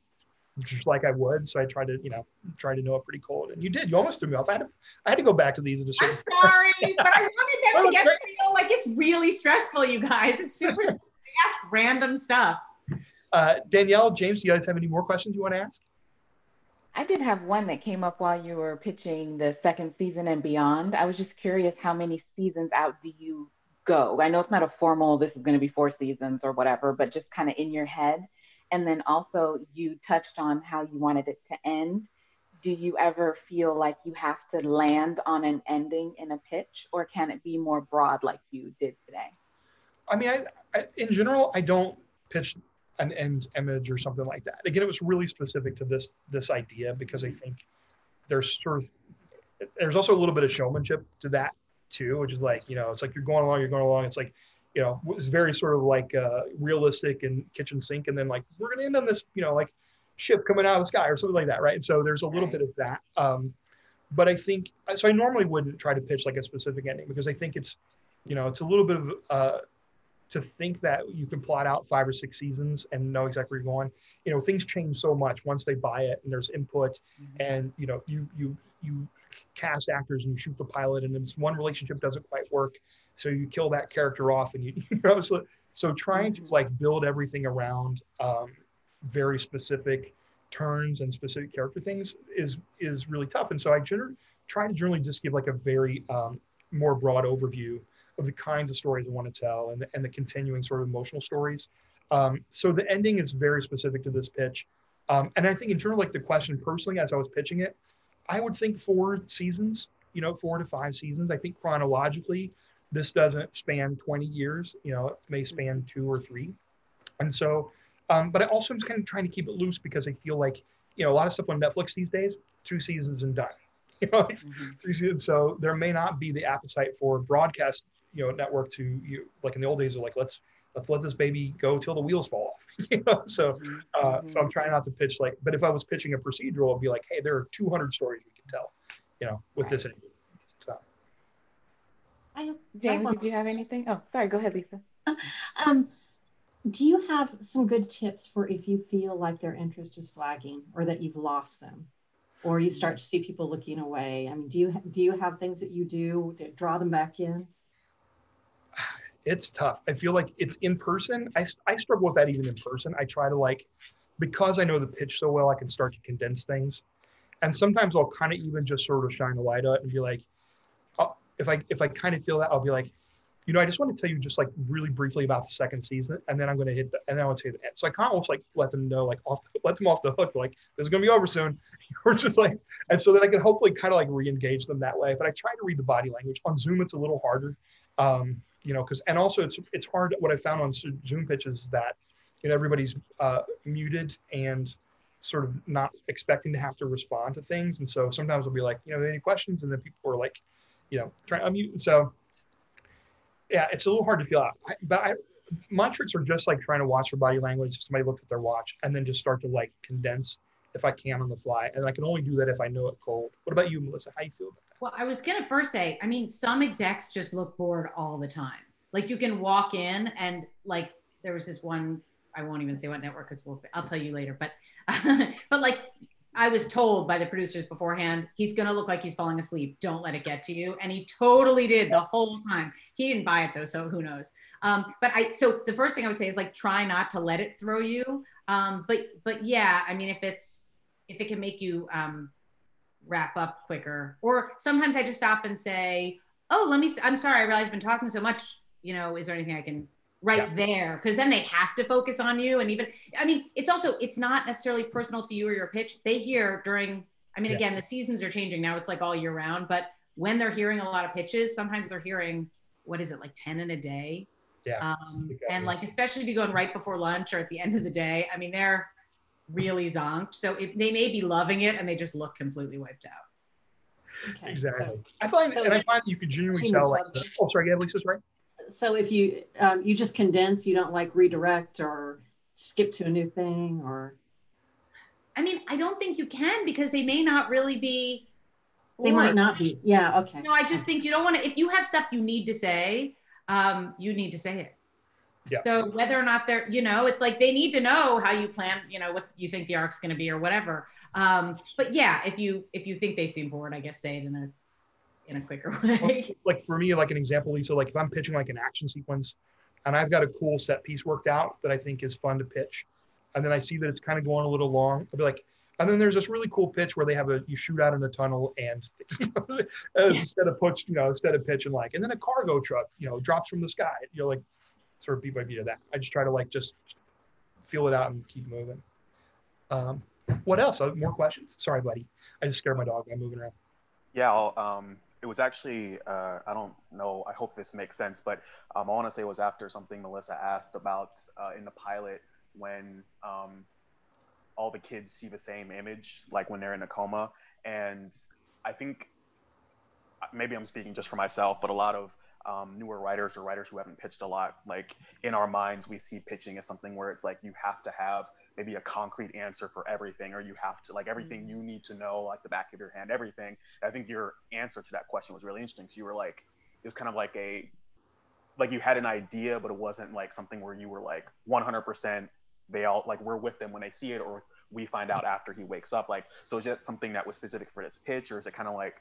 just like I would. So I tried to, you know, know it pretty cold. And you did. You almost threw me off. I had to go back to these. And just I'm sorry, but I wanted them to get, you know, like it's really stressful, you guys. It's super stressful. They ask random stuff. Danielle, James, do you guys have any more questions you want to ask? I did have one that came up while you were pitching the second season and beyond. I was just curious, how many seasons out do you go? I know it's not a formal, this is going to be 4 seasons or whatever, but just kind of in your head. And then also you touched on how you wanted it to end. do you ever feel like you have to land on an ending in a pitch, or can it be more broad like you did today? I mean, I in general, I don't pitch an end image or something like that. Again, it was really specific to this idea, because I think there's sort of, there's also a little bit of showmanship to that too, which is like, you know, it's like you're going along. It's like, you know, it's very sort of like realistic and kitchen sink. And then like, we're going to end on this, you know, like ship coming out of the sky or something like that. Right. And so there's a little bit of that. But I think, so I normally wouldn't try to pitch like a specific ending, because I think it's, you know, it's a little bit of, to think that you can plot out 5 or 6 seasons and know exactly where you're going. You know, things change so much once they buy it, and there's input, mm-hmm. and you know, you cast actors and you shoot the pilot, and this one relationship doesn't quite work, so you kill that character off, and you know, so trying to like build everything around very specific turns and specific character things is really tough. And so I generally just give like a very more broad overview of the kinds of stories I want to tell, and the continuing sort of emotional stories. So the ending is very specific to this pitch. And I think in terms of like the question personally, as I was pitching it, I would think 4 seasons, you know, 4 to 5 seasons. I think chronologically, this doesn't span 20 years, you know, it may span 2 or 3. And so, but I also am kind of trying to keep it loose, because I feel like, you know, a lot of stuff on Netflix these days, 2 seasons and done. You know, like, mm-hmm. 3 seasons. So there may not be the appetite for broadcast, you know, network to, you like in the old days are like, let's let this baby go till the wheels fall off. You know, so so I'm trying not to pitch like, but if I was pitching a procedural, it'd be like, hey, there are 200 stories we can tell, you know, with this ending. So James, did you have anything? Oh, sorry, go ahead, Lisa. Do you have some good tips for if you feel like their interest is flagging, or that you've lost them, or you start to see people looking away? I mean, do you have things that you do to draw them back in? It's tough. I feel like it's in person. I struggle with that even in person. I try to like, because I know the pitch so well, I can start to condense things. And sometimes I'll kind of even just sort of shine a light on it and be like, oh, if I kind of feel that, I'll be like, you know, I just want to tell you just like really briefly about the 2nd season. And then I'm going to hit and then I'll tell you the end. So I kind of almost like let them know, like let them off the hook. Like this is going to be over soon. Or just like, and so that I can hopefully kind of like re-engage them that way. But I try to read the body language. On Zoom, it's a little harder. You know, because, and also it's hard. What I found on Zoom pitches is that, you know, everybody's muted and sort of not expecting to have to respond to things. And so sometimes we'll be like, you know, any questions? And then people are like, you know, trying to unmute. And so, yeah, it's a little hard to feel out. My tricks are just like trying to watch for body language. If somebody looks at their watch, and then just start to like condense if I can on the fly. And I can only do that if I know it cold. What about you, Melissa? How you feel about that? Well, I was going to first say, I mean, some execs just look bored all the time. Like you can walk in and like, there was this one, I won't even say what network, because I'll tell you later, but, but like, I was told by the producers beforehand, he's going to look like he's falling asleep. Don't let it get to you. And he totally did the whole time. He didn't buy it though, so who knows? So the first thing I would say is like, try not to let it throw you. But yeah, I mean, if it can make you wrap up quicker, or sometimes I just stop and say, oh, I'm sorry, I realize I've been talking so much, you know, is there anything I can there? Because then they have to focus on you. And even, I mean, it's not necessarily personal to you or your pitch. They hear during, I mean, again, the seasons are changing now. It's like all year round, but when they're hearing a lot of pitches, sometimes they're hearing, what is it, like 10 in a day? Yeah. Like, especially if you're going right before lunch or at the end of the day, I mean, they're really zonked. So they may be loving it and they just look completely wiped out. Okay, exactly. I find you can genuinely tell like, oh, sorry, yeah, Lisa's right. So if you you just condense, you don't like redirect or skip to a new thing, or? I mean, I don't think you can, because they may not really be. They might not be. Yeah. Okay. No, I just think you don't want to. If you have stuff you need to say, you need to say it. Yeah. So whether or not they're, you know, it's like they need to know how you plan, you know, what you think the arc's going to be or whatever. But yeah, if you think they seem bored, I guess say it in a quicker way. Like for me, like an example, Lisa, like if I'm pitching like an action sequence and I've got a cool set piece worked out that I think is fun to pitch, and then I see that it's kind of going a little long, I'll be like, and then there's this really cool pitch where they have you shoot out in a tunnel and, you know, instead of pitching like, and then a cargo truck, you know, drops from the sky, you know, like sort of beat by beat of that. I just try to like, just feel it out and keep moving. What else? More questions? Sorry, buddy. I just scared my dog. I'm moving around. Yeah, it was actually, I don't know, I hope this makes sense, but I want to say it was after something Melissa asked about in the pilot when all the kids see the same image, like when they're in a coma. And I think, maybe I'm speaking just for myself, but a lot of newer writers or writers who haven't pitched a lot, like in our minds, we see pitching as something where it's like you have to have maybe a concrete answer for everything, or you have to like everything you need to know, like the back of your hand, everything. And I think your answer to that question was really interesting because you were like, it was kind of like a, like you had an idea, but it wasn't like something where you were like 100%, they all like we're with them when they see it, or we find out after he wakes up. Like, so is it something that was specific for this pitch, or is it kind of like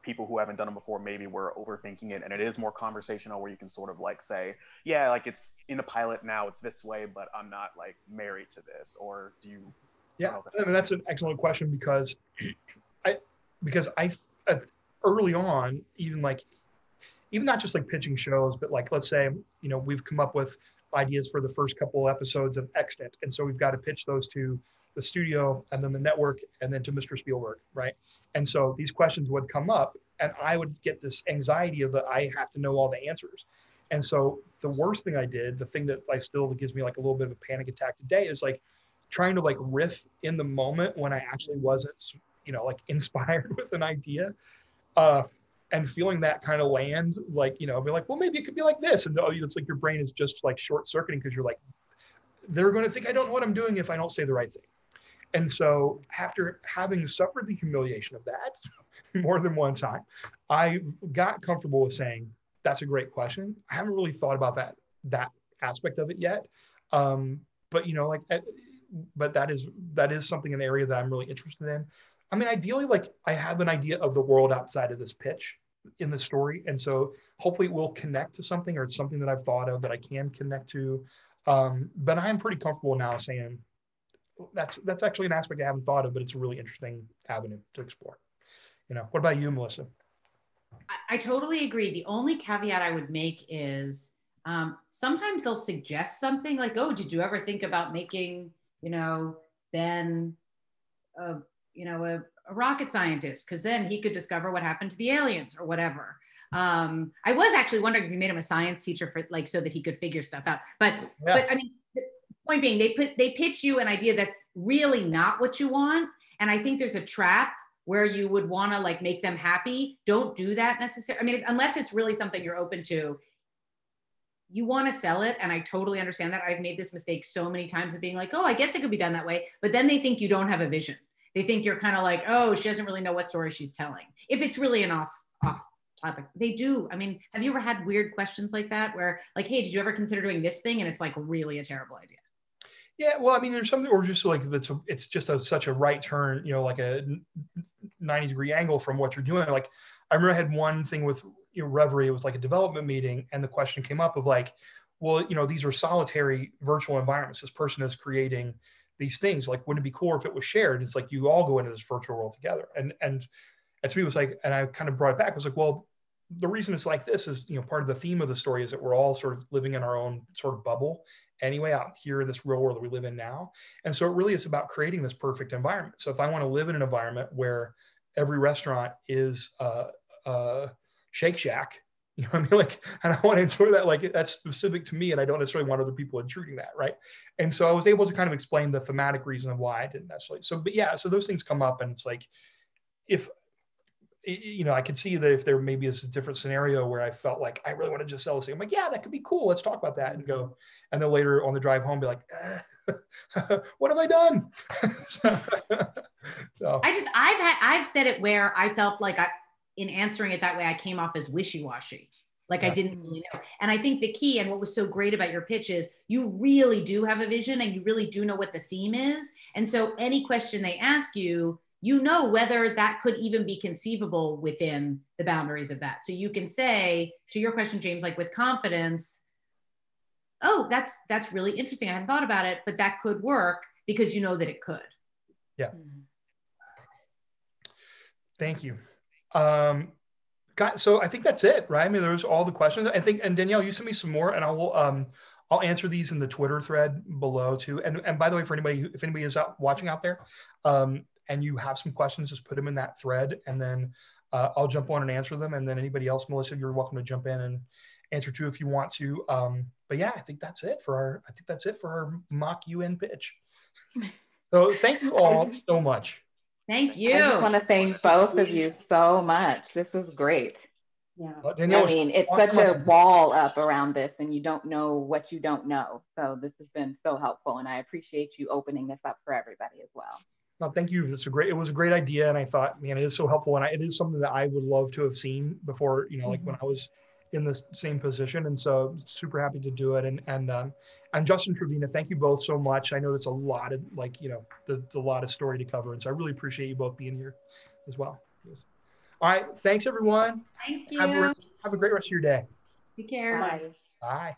people who haven't done them before maybe were overthinking it, and it is more conversational where you can sort of like say, yeah, like it's in the pilot now, it's this way, but I'm not like married to this, or do you? Yeah, I mean, that's an excellent question because I early on, even not just like pitching shows, but like, let's say, you know, we've come up with ideas for the first couple episodes of Extant. And so we've got to pitch those to the studio and then the network and then to Mr. Spielberg, right? And so these questions would come up and I would get this anxiety of that I have to know all the answers. And so the worst thing I did, the thing that I still gives me like a little bit of a panic attack today is like trying to like riff in the moment when I actually wasn't, you know, like inspired with an idea. And feeling that kind of land, like, you know, be like, well, maybe it could be like this. And oh, it's like your brain is just like short circuiting because you're like, they're going to think I don't know what I'm doing if I don't say the right thing. And so after having suffered the humiliation of that more than one time, I got comfortable with saying, that's a great question. I haven't really thought about that aspect of it yet. But, you know, like, but that is something in the area that I'm really interested in. I mean, ideally, like I have an idea of the world outside of this pitch in the story. And so hopefully it will connect to something, or it's something that I've thought of that I can connect to. But I'm pretty comfortable now saying that's actually an aspect I haven't thought of, but it's a really interesting avenue to explore. You know, what about you, Melissa? I totally agree. The only caveat I would make is sometimes they'll suggest something like, oh, did you ever think about making, you know, Ben a rocket scientist, because then he could discover what happened to the aliens or whatever. I was actually wondering if you made him a science teacher for like, so that he could figure stuff out. But, yeah. But I mean, the point being, they pitch you an idea that's really not what you want. And I think there's a trap where you would want to like make them happy. Don't do that necessarily. I mean, unless it's really something you're open to, you want to sell it. And I totally understand that. I've made this mistake so many times of being like, oh, I guess it could be done that way. But then they think you don't have a vision. They think you're kind of like, oh, she doesn't really know what story she's telling. If it's really an off topic, they do. I mean, have you ever had weird questions like that where like, hey, did you ever consider doing this thing? And it's like really a terrible idea. Yeah, well, I mean, there's something, or just like, it's just such a right turn, you know, like a 90-degree angle from what you're doing. Like, I remember I had one thing with, you know, Reverie. It was like a development meeting. And the question came up of like, well, you know, these are solitary virtual environments. This person is creating these things, like, wouldn't it be cool if it was shared? It's like, you all go into this virtual world together. And to me, it was like, and I kind of brought it back, I was like, well, the reason it's like this is, you know, part of the theme of the story is that we're all sort of living in our own sort of bubble anyway, out here in this real world that we live in now. And so it really is about creating this perfect environment. So if I want to live in an environment where every restaurant is Shake Shack, you know what I mean? Like, and I want to enjoy that, like that's specific to me and I don't necessarily want other people intruding that, right? And so I was able to kind of explain the thematic reason of why I didn't necessarily. So, but yeah, so those things come up and it's like, if, you know, I could see that if there maybe is a different scenario where I felt like, I really want to just sell this thing. I'm like, yeah, that could be cool. Let's talk about that and go. And then later on the drive home, be like, what have I done? So. I've said it where I felt like in answering it that way, I came off as wishy-washy. Like, yeah. I didn't really know. And I think the key and what was so great about your pitch is you really do have a vision and you really do know what the theme is. And so any question they ask you, you know whether that could even be conceivable within the boundaries of that. So you can say to your question, James, like with confidence, oh, that's really interesting. I hadn't thought about it, but that could work because you know that it could. Yeah. Mm-hmm. Thank you. So I think that's it, right? I mean, there's all the questions. I think, and Danielle, you sent me some more, and I will I'll answer these in the Twitter thread below too. And by the way, for anybody, if anybody is out watching out there and you have some questions, just put them in that thread, and then I'll jump on and answer them. And then anybody else, Melissa, you're welcome to jump in and answer too if you want to. But yeah, I think that's it for our, mock UN pitch. So thank you all so much. Thank you. I just want to thank both of you so much. This was great. Yeah. I mean, it's such a wall up around this, and you don't know what you don't know. So this has been so helpful, and I appreciate you opening this up for everybody as well. No, thank you. That's a great. It was a great idea, and I thought, man, it is so helpful, and it is something that I would love to have seen before. You know, like when I was in the same position, and so super happy to do it. And Justin, Trevina, thank you both so much. I know that's a lot of a lot of story to cover, and so I really appreciate you both being here as well. Yes. All right. Thanks, everyone. Thank you. Have a great rest of your day. Take care. Bye. Bye.